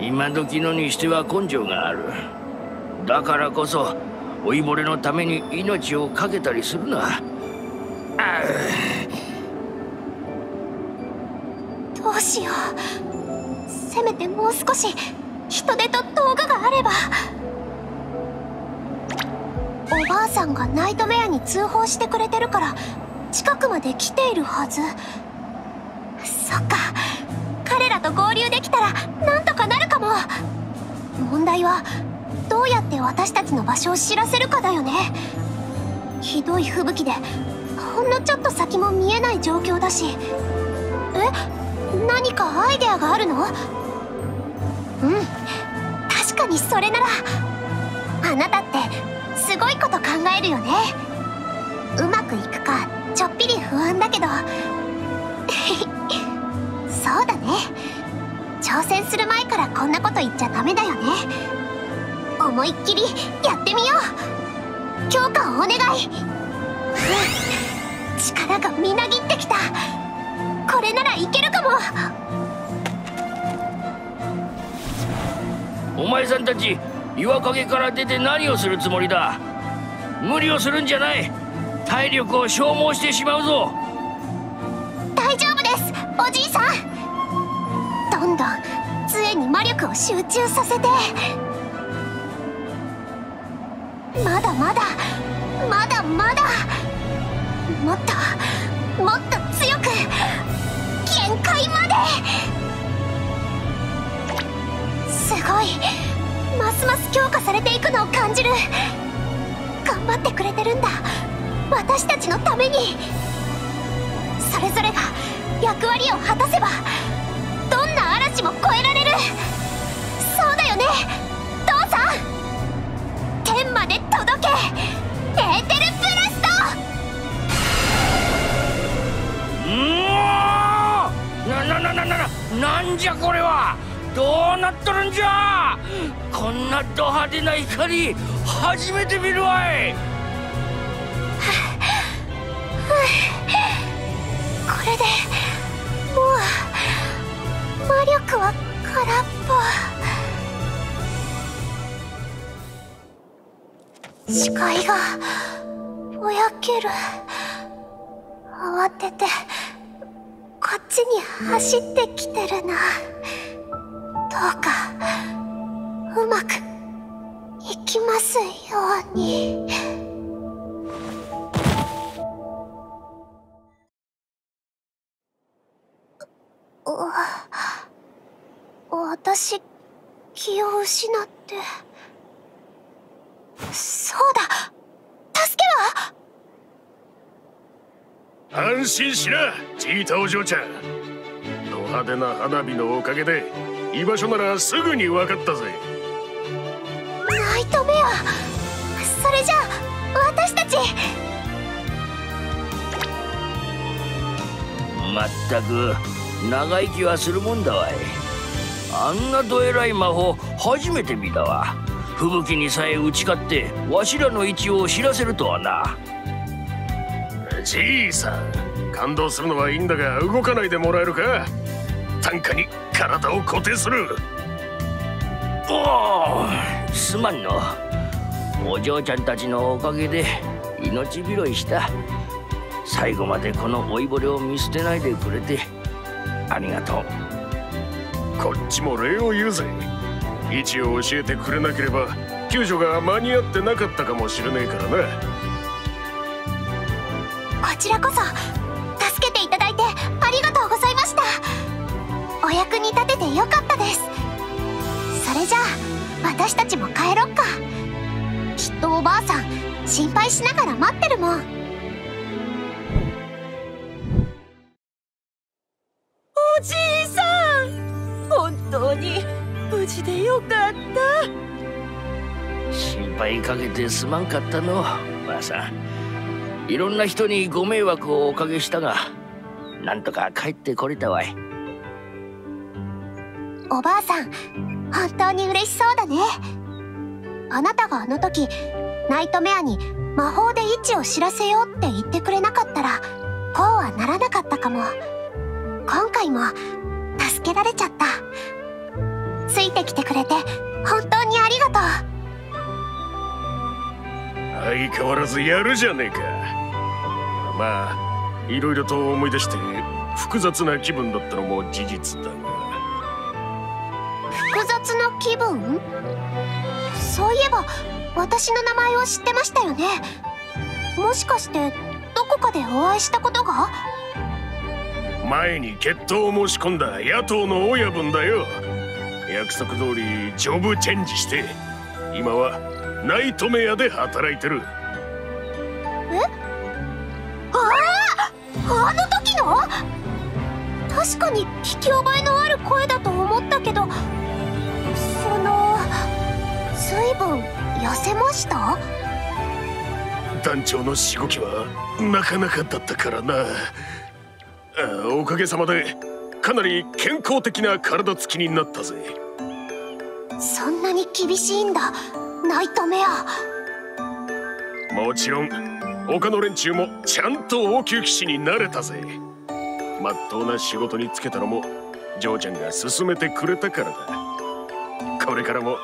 今時のにしては根性がある。だからこそ老いぼれのために命を懸けたりするな。どうしよう。せめてもう少し人手と道具があれば。おばあさんがナイトメアに通報してくれてるから近くまで来ているはず。そっか、彼らと合流できたらなんとかなるかも。問題はどうやって私たちの場所を知らせるかだよね。ひどい吹雪でほんのちょっと先も見えない状況だし。え、何かアイデアがあるの？うん、確かにそれなら。あなたってすごいこと考えるよね。うまくいくかちょっぴり不安だけどそうだね、挑戦する前からこんなこと言っちゃダメだよね。思いっきりやってみよう。強化をお願い。力がみなぎってきた。これならいけるかも。お前さんたち岩陰から出て何をするつもりだ。無理をするんじゃない。体力を消耗してしまうぞ。大丈夫ですおじいさん。どんどん杖に魔力を集中させて。まだまだまだまだ、もっともっと強く、限界まで。すごい、ますます強化されていくのを感じる。頑張ってくれてるんだ私たちのために。それぞれが役割を果たせばどんな嵐も越えられる。そうだよね父さん。天まで届けエーテルブラスト。なんじゃこれは。どうなっとるんじゃ。こんなド派手な怒り初めて見るわい。これでもう魔力は空っぽ。視界がぼやける。慌ててこっちに走ってきてるな。どうかうまくいきますように。私、気を失って。そうだ、助けは。安心しなチータお嬢ちゃん。ド派手な花火のおかげで居場所ならすぐに分かったぜ。ナイトメア、それじゃあ私たち。まったく長生きはするもんだわい。あんなどえらい魔法初めて見たわ。吹雪にさえ打ち勝ってわしらの位置を知らせるとはな。じいさん、感動するのはいいんだが動かないでもらえるか。担架に体を固定する。おお、すまんの。お嬢ちゃんたちのおかげで命拾いした。最後までこの老いぼれを見捨てないでくれてありがとう。こっちも礼を言うぜ。位置を教えてくれなければ救助が間に合ってなかったかもしれねえからな。こちらこそ助けていただいてありがとうございました。お役に立ててよかったです。それじゃあ私たちも帰ろっか。きっとおばあさん心配しながら待ってるもん。おじいさん、本当に無事でよかった。心配かけてすまんかったの、おばあさん。いろんな人にご迷惑をおかけしたが、なんとか帰ってこれたわい。おばあさん、本当に嬉しそうだね。あなたがあの時ナイトメアに魔法で位置を知らせようって言ってくれなかったらこうはならなかったかも。今回も助けられちゃった。ついてきてくれて本当にありがとう。相変わらずやるじゃねえか。まあいろいろと思い出して複雑な気分だったのも事実だが。複雑な気分？そういえば私の名前を知ってましたよね。もしかしてどこかでお会いしたことが？前に決闘を申し込んだ野党の親分だよ。約束通りジョブチェンジして今はナイトメアで働いてる。え？あの時の？確かに聞き覚えのある声だと思ったけど、その随分痩せました？団長のしごきはなかなかだったからな。おかげさまでかなり健康的な体つきになったぜ。そんなに厳しいんだ、ナイトメア。もちろん他の連中もちゃんと応急騎士になれたぜ。まっとうな仕事に就けたのも嬢ちゃんが勧めてくれたからだ。これからも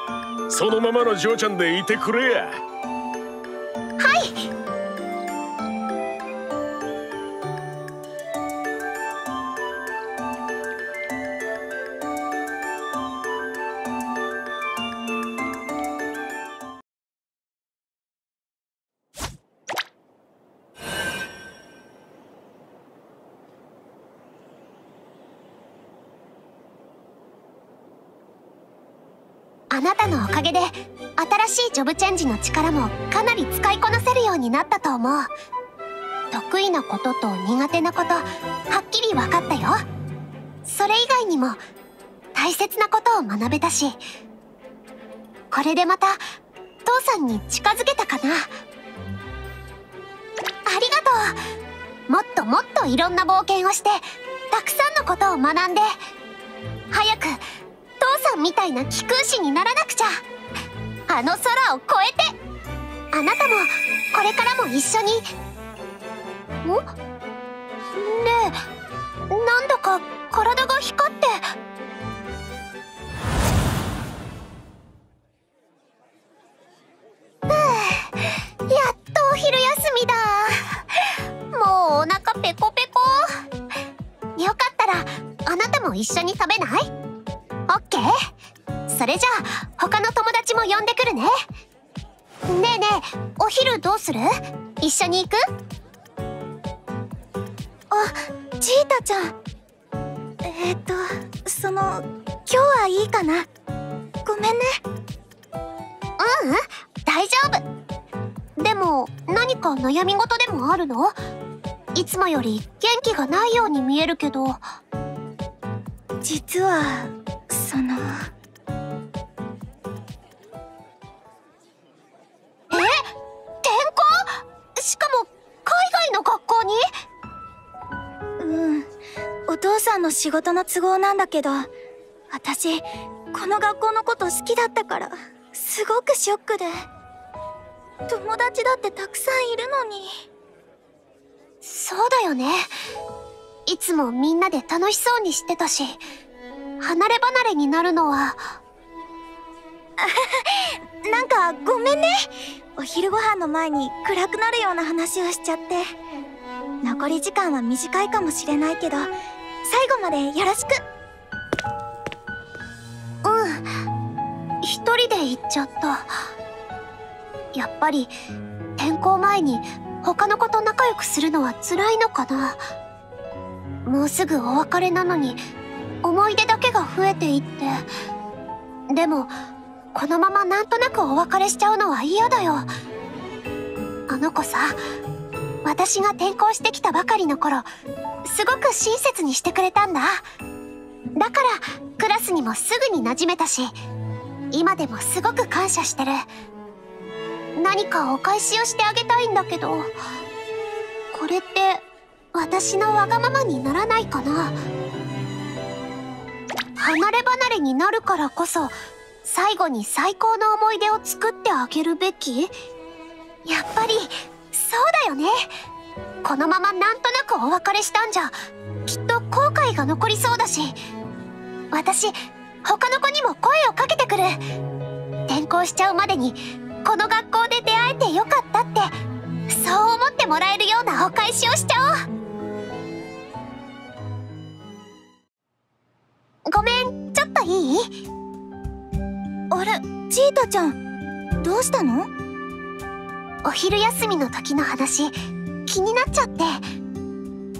そのままの嬢ちゃんでいてくれや。はい。あなたのおかげで新しいジョブチェンジの力もかなり使いこなせるようになったと思う。得意なことと苦手なことはっきり分かったよ。それ以外にも大切なことを学べたし、これでまた父さんに近づけたかな。ありがとう。もっともっといろんな冒険をしてたくさんのことを学んで早く父さんみたいな気空師にならなくちゃ。あの空を越えてあなたもこれからも一緒に。ん？ねえ、なんだか体が光って。ふう、やっとお昼休みだ。もうお腹ペコペコ。よかったらあなたも一緒に食べない？オッケー。それじゃあ他の友達も呼んでくるね。ねえねえ、お昼どうする？一緒に行く？あ、チータちゃん。今日はいいかな。ごめんね。ううん、大丈夫。でも何か悩み事でもあるの？いつもより元気がないように見えるけど。実は転校？しかも海外の学校に？うん、の仕事の都合なんだけど、私この学校のこと好きだったからすごくショックで、友達だってたくさんいるのに。そうだよね、いつもみんなで楽しそうにしてたし、離れ離れになるのはなんかごめんね、お昼ご飯の前に暗くなるような話をしちゃって。残り時間は短いかもしれないけど、最後までよろしく。うん、一人で行っちゃった。やっぱり転校前に他の子と仲良くするのは辛いのかな。もうすぐお別れなのに思い出だけが増えていって、でもこのままなんとなくお別れしちゃうのは嫌だよ。あの子さ、私が転校してきたばかりの頃、すごく親切にしてくれたんだ。だからクラスにもすぐに馴染めたし、今でもすごく感謝してる。何かお返しをしてあげたいんだけど、これって私のわがままにならないかな。離れ離れになるからこそ、最後に最高の思い出を作ってあげるべき？やっぱりそうだよね。このままなんとなくお別れしたんじゃきっと後悔が残りそうだし、私他の子にも声をかけてくる。転校しちゃうまでにこの学校で出会えてよかったって、そう思ってもらえるようなお返しをしちゃおう。ごめん、ちょっといい？あれ、チータちゃんどうしたの？お昼休みの時の話気になっちゃって。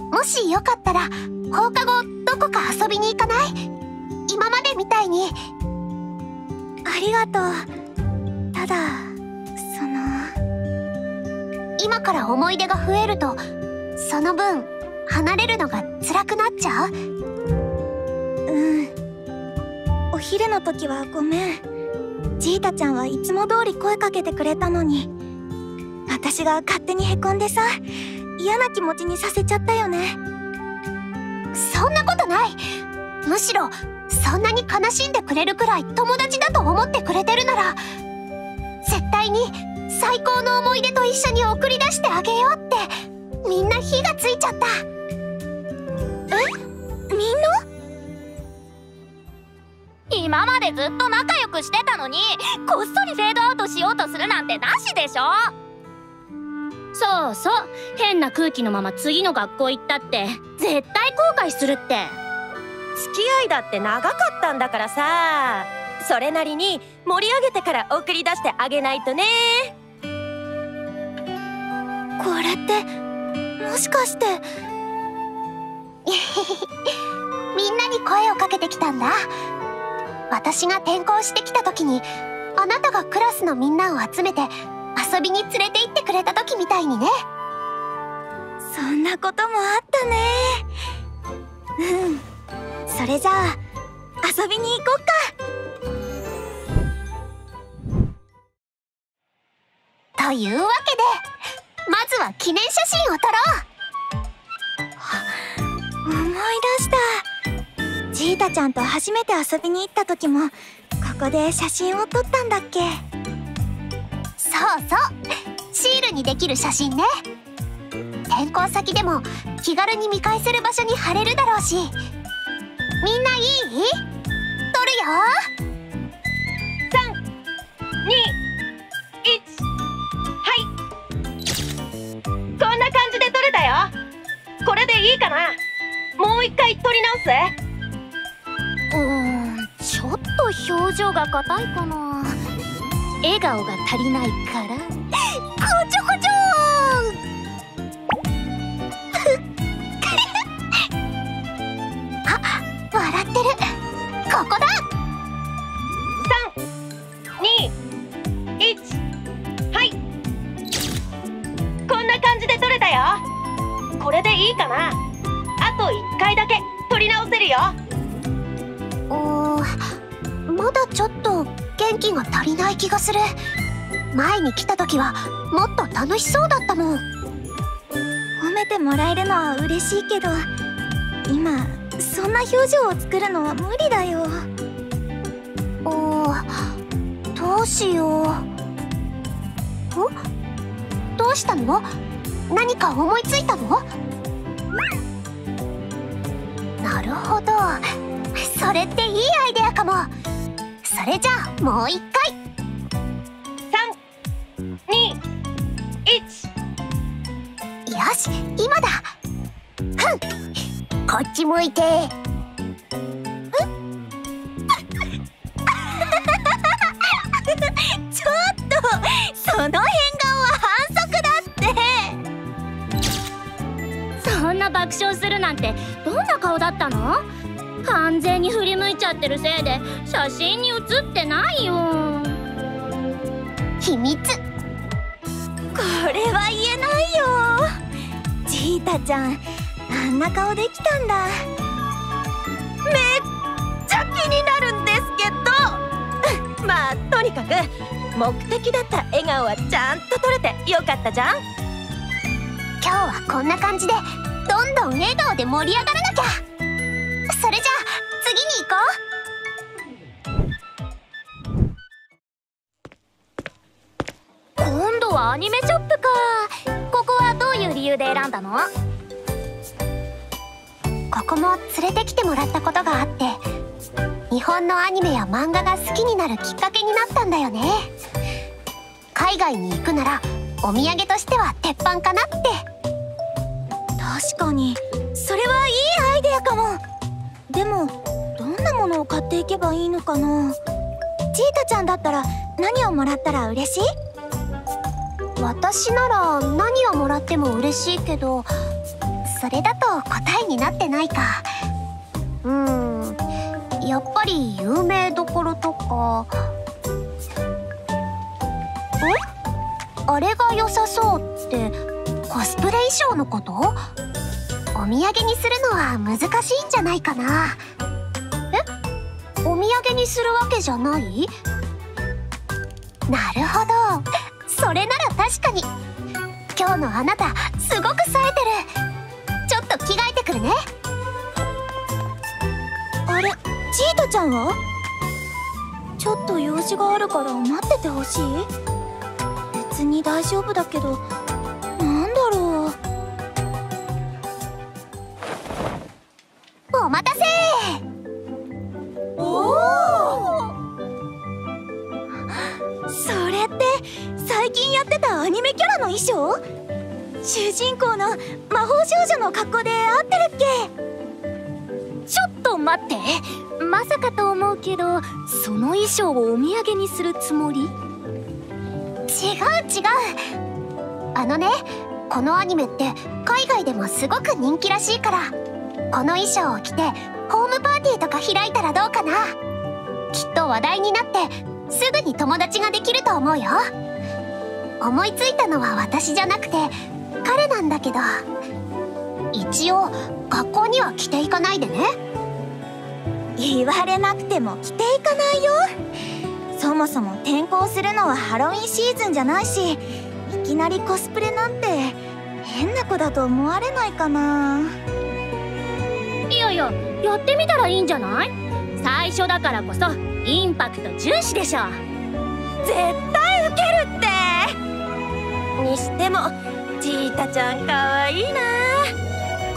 もしよかったら放課後どこか遊びに行かない？今までみたいに。ありがとう。ただその、今から思い出が増えるとその分離れるのが辛くなっちゃう。うん、お昼の時はごめん。ジータちゃんはいつも通り声かけてくれたのに、私が勝手にへこんでさ、嫌な気持ちにさせちゃったよね。そんなことない。むしろそんなに悲しんでくれるくらい友達だと思ってくれてるなら、絶対に最高の思い出と一緒に送り出してあげようって、みんな火がついちゃった。え？みんな？今までずっと仲良くしてたのに、こっそりフェードアウトしようとするなんてなしでしょ。そうそう、変な空気のまま次の学校行ったって絶対後悔するって。付き合いだって長かったんだからさ、それなりに盛り上げてから送り出してあげないとね。これってもしかしてみんなに声をかけてきたんだ。私が転校してきた時に、あなたがクラスのみんなを集めて遊びに連れて行ってくれた時みたいにね。そんなこともあったね。うん、それじゃあ遊びに行こっか。というわけで、まずは記念写真を撮ろう。思い出した、ジータちゃんと初めて遊びに行った時もここで写真を撮ったんだっけ。そうそう、シールにできる写真ね。転校先でも気軽に見返せる場所に貼れるだろうし。みんないい？撮るよ。3、2、1、はい、こんな感じで撮れたよ。これでいいかな？もう一回撮り直す？ちょっと表情が硬いかな。笑顔が足りないからこちょこちょあ、笑ってる。ここだ。3、2、1、はい、こんな感じで撮れたよ。これでいいかな？あと1回だけ撮り直せるよ。まだちょっと元気が足りない気がする。前に来た時はもっと楽しそうだったもん。褒めてもらえるのは嬉しいけど、今そそんな表情を作るのは無理だよ。おー、どうしよう。お？どうしたの？何か思いついたの？なるほど、それっていいアイデアかも。それじゃあもう一回。3、2、1。よし、今だ。ふん、こっち向いて。ちょっと、その変顔は反則だって。そんな爆笑するなんてどんな顔だったの？完全に振り向いちゃってるせいで写真に写ってないよ。秘密。これは言えないよ。ジータちゃん、あんな顔できたんだ。めっちゃ気になるんですけどまあとにかく目的だった笑顔はちゃんと撮れてよかったじゃん。今日はこんな感じでどんどん笑顔で盛り上がらなきゃ。それじゃあ次に行こう。今度はアニメショップか。ここはどういう理由で選んだの？ここも連れてきてもらったことがあって、日本のアニメや漫画が好きになるきっかけになったんだよね。海外に行くならお土産としては鉄板かなって。確かにそれはいいアイデアかも。でもどんなものを買っていけばいいのかな。ジータちゃんだったら何をもらったら嬉しい？私なら何をもらっても嬉しいけど、それだと答えになってないか。やっぱり有名どころとか。え？あれが良さそうってコスプレ衣装のこと？お土産にするのは難しいんじゃないかな。え？お土産にするわけじゃない？なるほど、それなら確かに。今日のあなたすごく冴えてる。ちょっと着替えてくるね。あれ、ジータちゃんは？ちょっと用事があるから待っててほしい？別に大丈夫だけど。お待たせ。おお、それって最近やってたアニメキャラの衣装？主人公の魔法少女の格好で合ってるっけ？ちょっと待って、まさかと思うけど、その衣装をお土産にするつもり？違う違う。あのね、このアニメって海外でもすごく人気らしいから、この衣装を着てホームパーティーとか開いたらどうかな。きっと話題になってすぐに友達ができると思うよ。思いついたのは私じゃなくて彼なんだけど、一応学校には着ていかないでね。言われなくても着ていかないよ。そもそも転校するのはハロウィンシーズンじゃないし、いきなりコスプレなんて変な子だと思われないかな。やってみたらいいんじゃない？最初だからこそインパクト重視でしょ。絶対ウケるって。にしてもジータちゃんかわいいな。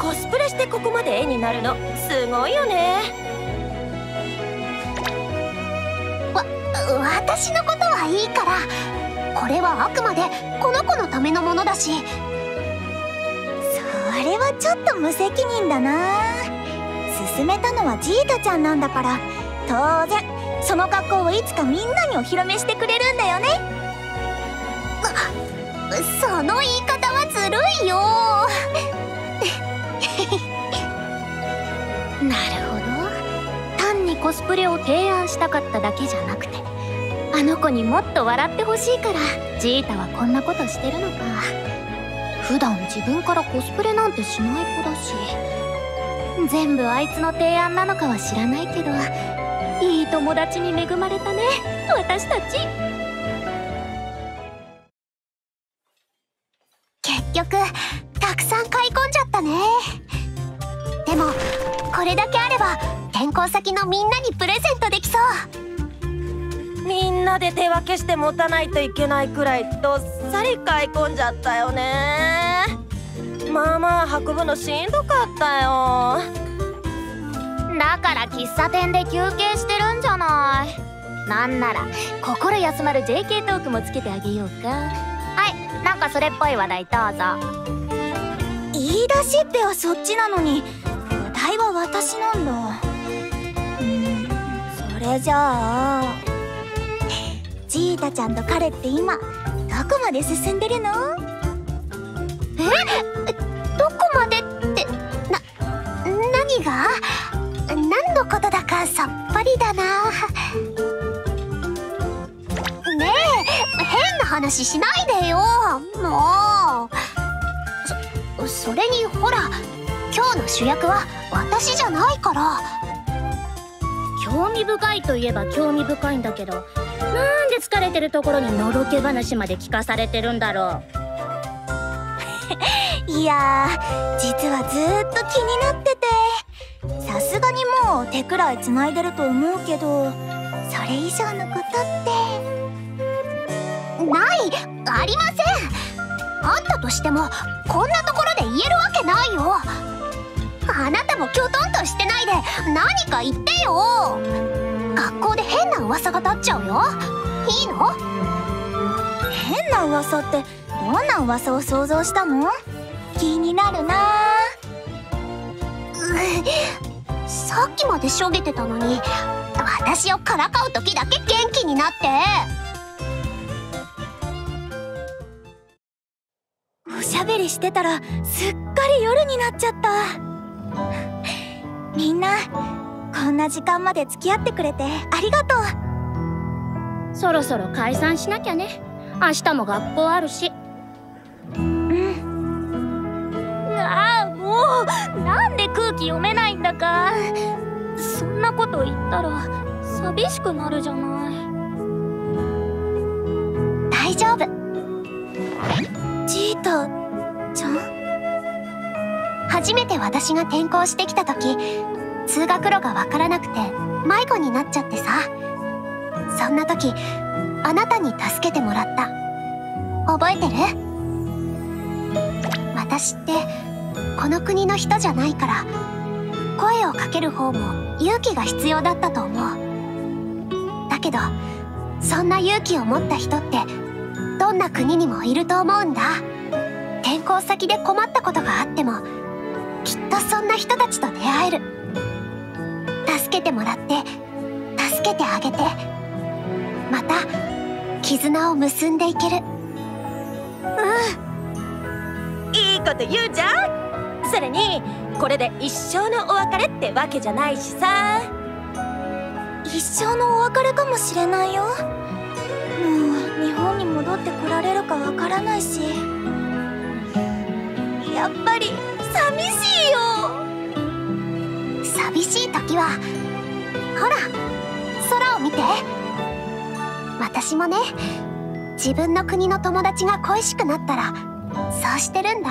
コスプレしてここまで絵になるのすごいよね。私のことはいいから。これはあくまでこの子のためのものだし。それはちょっと無責任だな。勧めたのはジータちゃんなんだから、当然その格好をいつかみんなにお披露目してくれるんだよね。その言い方はずるいよ。なるほど、単にコスプレを提案したかっただけじゃなくて、あの子にもっと笑ってほしいからジータはこんなことしてるのか。普段自分からコスプレなんてしない子だし、全部あいつの提案なのかは知らないけど、いい友達に恵まれたね、私たち。結局たくさん買い込んじゃったね。でもこれだけあれば転校先のみんなにプレゼントできそう。みんなで手分けして持たないといけないくらいどっさり買い込んじゃったよね。まあまあ運ぶのしんどかったよ。だから喫茶店で休憩してるんじゃない。なんなら心休まる JK トークもつけてあげようか。はい、なんかそれっぽい話題どうぞ。言い出しっぺはそっちなのに話題は私なんだ。うん、それじゃあジータちゃんと彼って今どこまで進んでるの？え？どこまでって何が？何のことだかさっぱりだな。ねえ、変な話しないでよ、もう。それにほら、今日の主役は私じゃないから。興味深いといえば興味深いんだけど、なんで疲れてるところにのろけ話まで聞かされてるんだろう。いやー、実はずーっと気になってて、さすがにもう手くらいつないでると思うけど、それ以上のことってない、ありません。あったとしてもこんなところで言えるわけないよ。あなたもキョトンとしてないで何か言ってよ。学校で変な噂が立っちゃうよ。いいの？変な噂ってどんな噂を想像したの？気になるな。さっきまでしょげてたのに、私をからかう時だけ元気になって。おしゃべりしてたらすっかり夜になっちゃった。みんなこんな時間まで付き合ってくれてありがとう。そろそろ解散しなきゃね、明日も学校あるし。うん。ああ、もうなんで空気読めないんだか。そんなこと言ったら寂しくなるじゃない。大丈夫。ジータちゃん、初めて私が転校してきた時、通学路がわからなくて迷子になっちゃってさ。そんな時あなたに助けてもらった、覚えてる？私ってこの国の人じゃないから、声をかける方も勇気が必要だったと思う。だけどそんな勇気を持った人ってどんな国にもいると思うんだ。転校先で困ったことがあってもきっとそんな人たちと出会える。助けてもらって、助けてあげて、また絆を結んでいける。うん、いいこと言うじゃん。それにこれで一生のお別れってわけじゃないしさ。一生のお別れかもしれないよ。日本に戻ってこられるかわからないし、やっぱり寂しいよ。寂しい時はほら空を見て。私もね、自分の国の友達が恋しくなったらそうしてるんだ。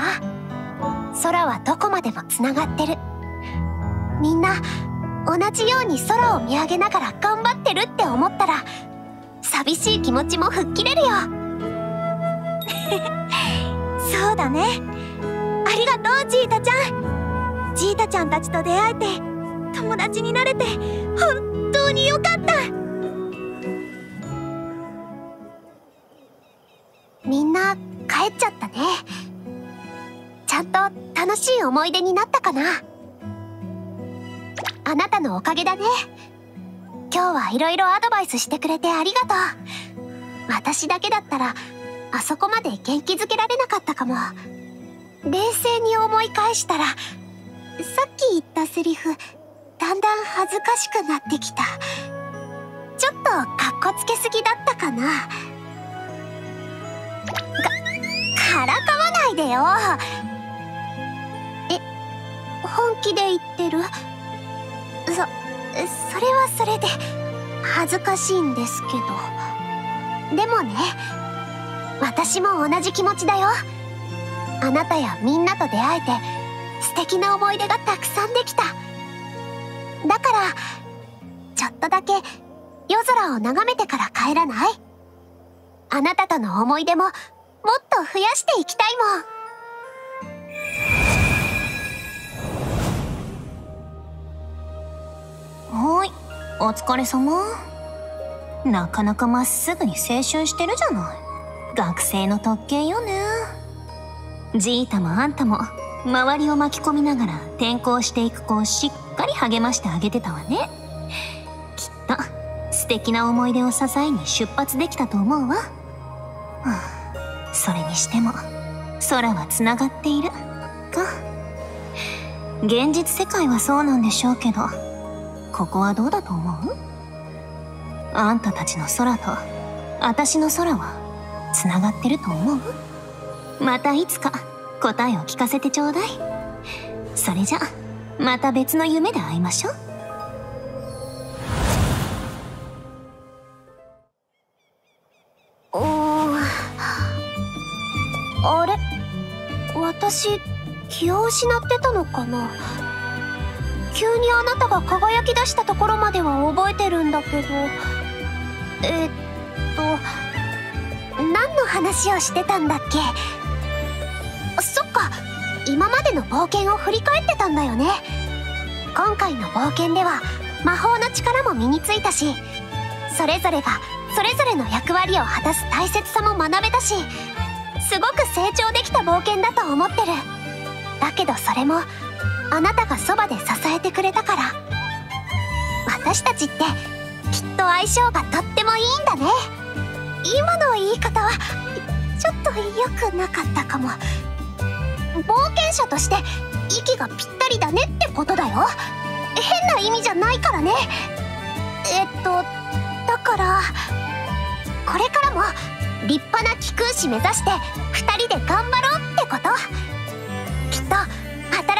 空はどこまでもつながってる。みんな同じように空を見上げながら頑張ってるって思ったら、寂しい気持ちも吹っ切れるよ。そうだね。ありがとう、ジータちゃん。ジータちゃんたちと出会えて、友達になれて本当によかった。みんな帰っちゃったね。ちゃんと楽しい思い出になったかな。あなたのおかげだね。今日はいろいろアドバイスしてくれてありがとう。私だけだったらあそこまで元気づけられなかったかも。冷静に思い返したら、さっき言ったセリフだんだん恥ずかしくなってきた。ちょっとかっこつけすぎだったかな。からかわないでよ。え、本気で言ってる？それはそれで恥ずかしいんですけど。でもね、私も同じ気持ちだよ。あなたやみんなと出会えて素敵な思い出がたくさんできた。だからちょっとだけ夜空を眺めてから帰らない？あなたとの思い出ももっと増やしていきたいもん。はい、お疲れ様。なかなかまっすぐに青春してるじゃない。学生の特権よね。ジータもあんたも周りを巻き込みながら転校していく子をしっかり励ましてあげてたわね。きっと素敵な思い出を支えに出発できたと思うわ。それにしても空はつながっているか。現実世界はそうなんでしょうけど、ここはどうだと思う？あんたたちの空と私の空はつながってると思う？またいつか答えを聞かせてちょうだい。それじゃまた別の夢で会いましょう。あれ、私気を失ってたのかな。急にあなたが輝き出したところまでは覚えてるんだけど、何の話をしてたんだっけ。そっか、今までの冒険を振り返ってたんだよね。今回の冒険では魔法の力も身についたし、それぞれがそれぞれの役割を果たす大切さも学べたし、すごく成長できた冒険だと思ってる。だけどそれもあなたがそばで支えてくれたから。私たちってきっと相性がとってもいいんだね。今の言い方はちょっと良くなかったかも。冒険者として息がぴったりだねってことだよ。変な意味じゃないからね。だからこれからも立派な貴空士目指して2人で頑張ろうってこと。きっと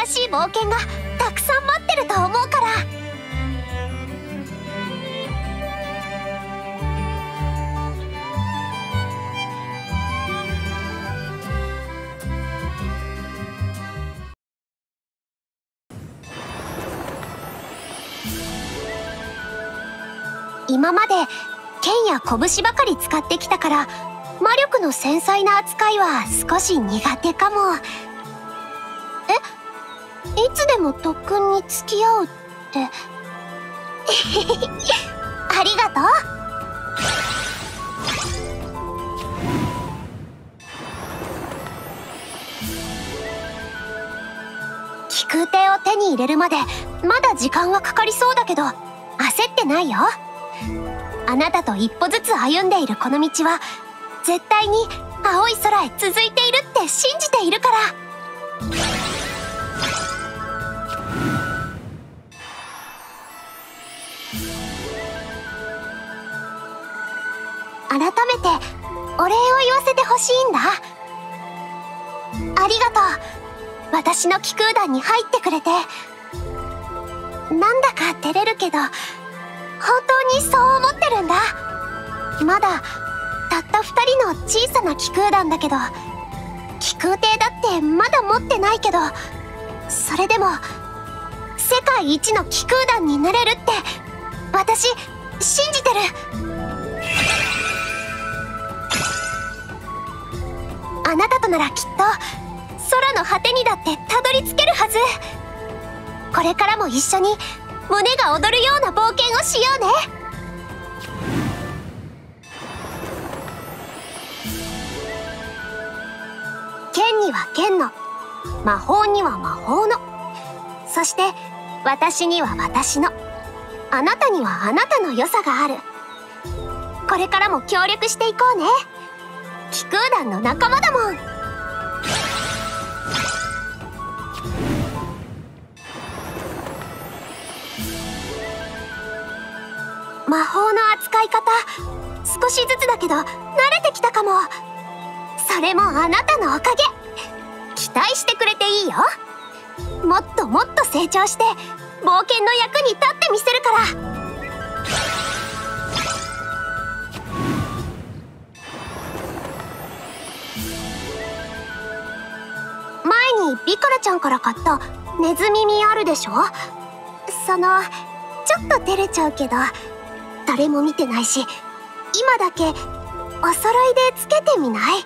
新しい冒険がたくさん待ってると思うから。今まで剣や拳ばかり使ってきたから、魔力の繊細な扱いは少し苦手かも。いつでも特訓に付き合うって。ありがとう。気空艇を手に入れるまでまだ時間はかかりそうだけど、焦ってないよ。あなたと一歩ずつ歩んでいるこの道は絶対に青い空へ続いているって信じているから。改めてお礼を言わせてほしいんだ。ありがとう、私の気空団に入ってくれて。なんだか照れるけど本当にそう思ってるんだ。まだたった2人の小さな気空団だけど、気空艇だってまだ持ってないけど、それでも世界一の気空団になれるって私信じてる。あなたとならきっと空の果てにだってたどり着けるはず。これからも一緒に胸が躍るような冒険をしようね。剣には剣の、魔法には魔法の、そして私には私の、あなたにはあなたの良さがある。これからも協力していこうね。気空団の仲間だもん。魔法の扱い方少しずつだけど慣れてきたかも。それもあなたのおかげ。期待してくれていいよ。もっともっと成長して冒険の役に立ってみせるから。前にビカラちゃんから買ったネズミ耳あるでしょ。そのょっと照れちゃうけど、誰も見てないし、今だけお揃いでつけてみない？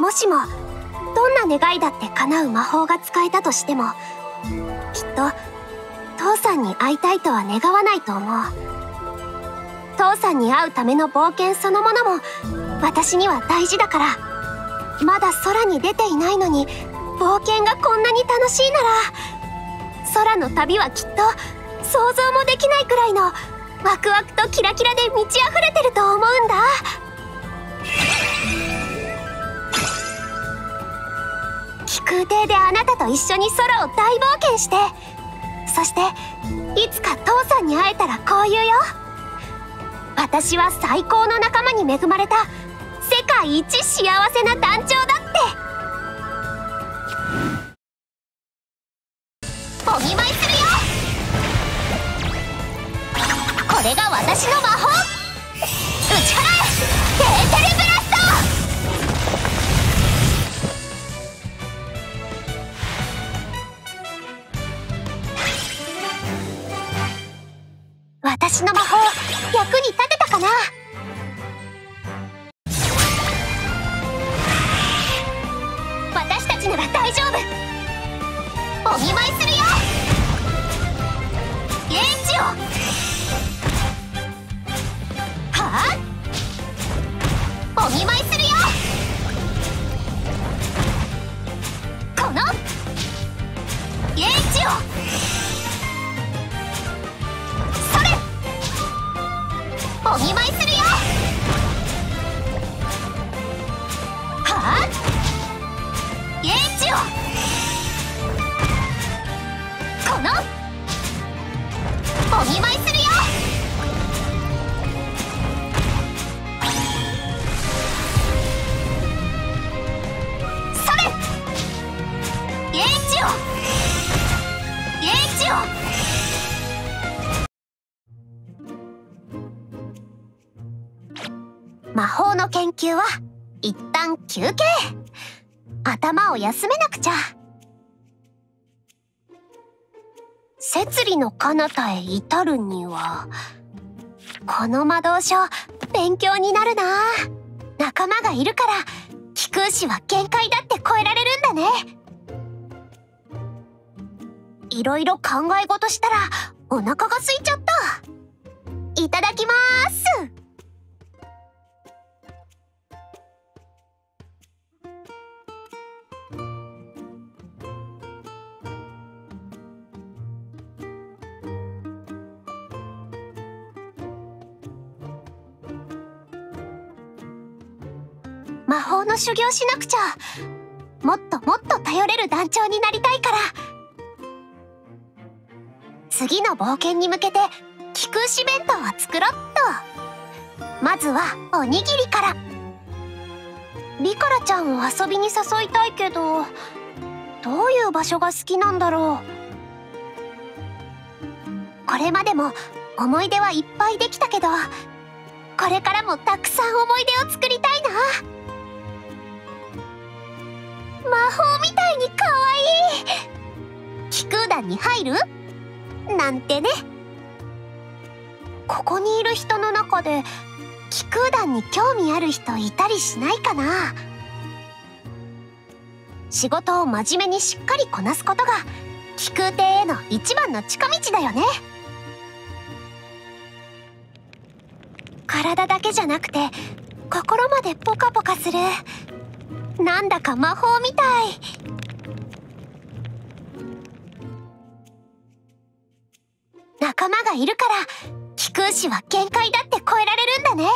もしもどんな願いだって叶う魔法が使えたとしても、きっと父さんに会いたいとは願わないと思う。父さんに会うための冒険そのものも私には大事だから。まだ空に出ていないのに冒険がこんなに楽しいなら、空の旅はきっと想像もできないくらいのワクワクとキラキラで満ち溢れてると思うんだ。飛空艇であなたと一緒に空を大冒険して、そしていつか父さんに会えたらこう言うよ。私は最高の仲間に恵まれた世界一幸せな団長だってお見舞いするよ。これが私の魔法、打ち払えテーテレブラスト。私の魔法役に立てたかな？私たちなら大丈夫。お見舞いするよゲンジオ。はあ？お見舞いするよこのゲンジオ。お見舞いするよ。はあ？ゲンジオ。このお見舞いするよ。それゲンジオ。ゲンジオ。魔法の研究は一旦休憩。頭を休めなくちゃ。摂理の彼方へ至るには、この魔導書勉強になるな。仲間がいるから気空士は限界だって超えられるんだね。いろいろ考え事したらお腹が空いちゃった。いただきまーす。魔法の修行しなくちゃ。もっともっと頼れる団長になりたいから。次の冒険に向けて気空士弁当を作ろっと。まずはおにぎりから。リカラちゃんを遊びに誘いたいけど、どういう場所が好きなんだろう。これまでも思い出はいっぱいできたけど、これからもたくさん思い出を作りたいな。魔法みたいに可愛い気空団に入るなんてね。ここにいる人の中で気空団に興味ある人いたりしないかな。仕事を真面目にしっかりこなすことが気空艇への一番の近道だよね。体だけじゃなくて心までポカポカする。なんだか魔法みたい。仲間がいるから気空士は限界だって超えられるんだね。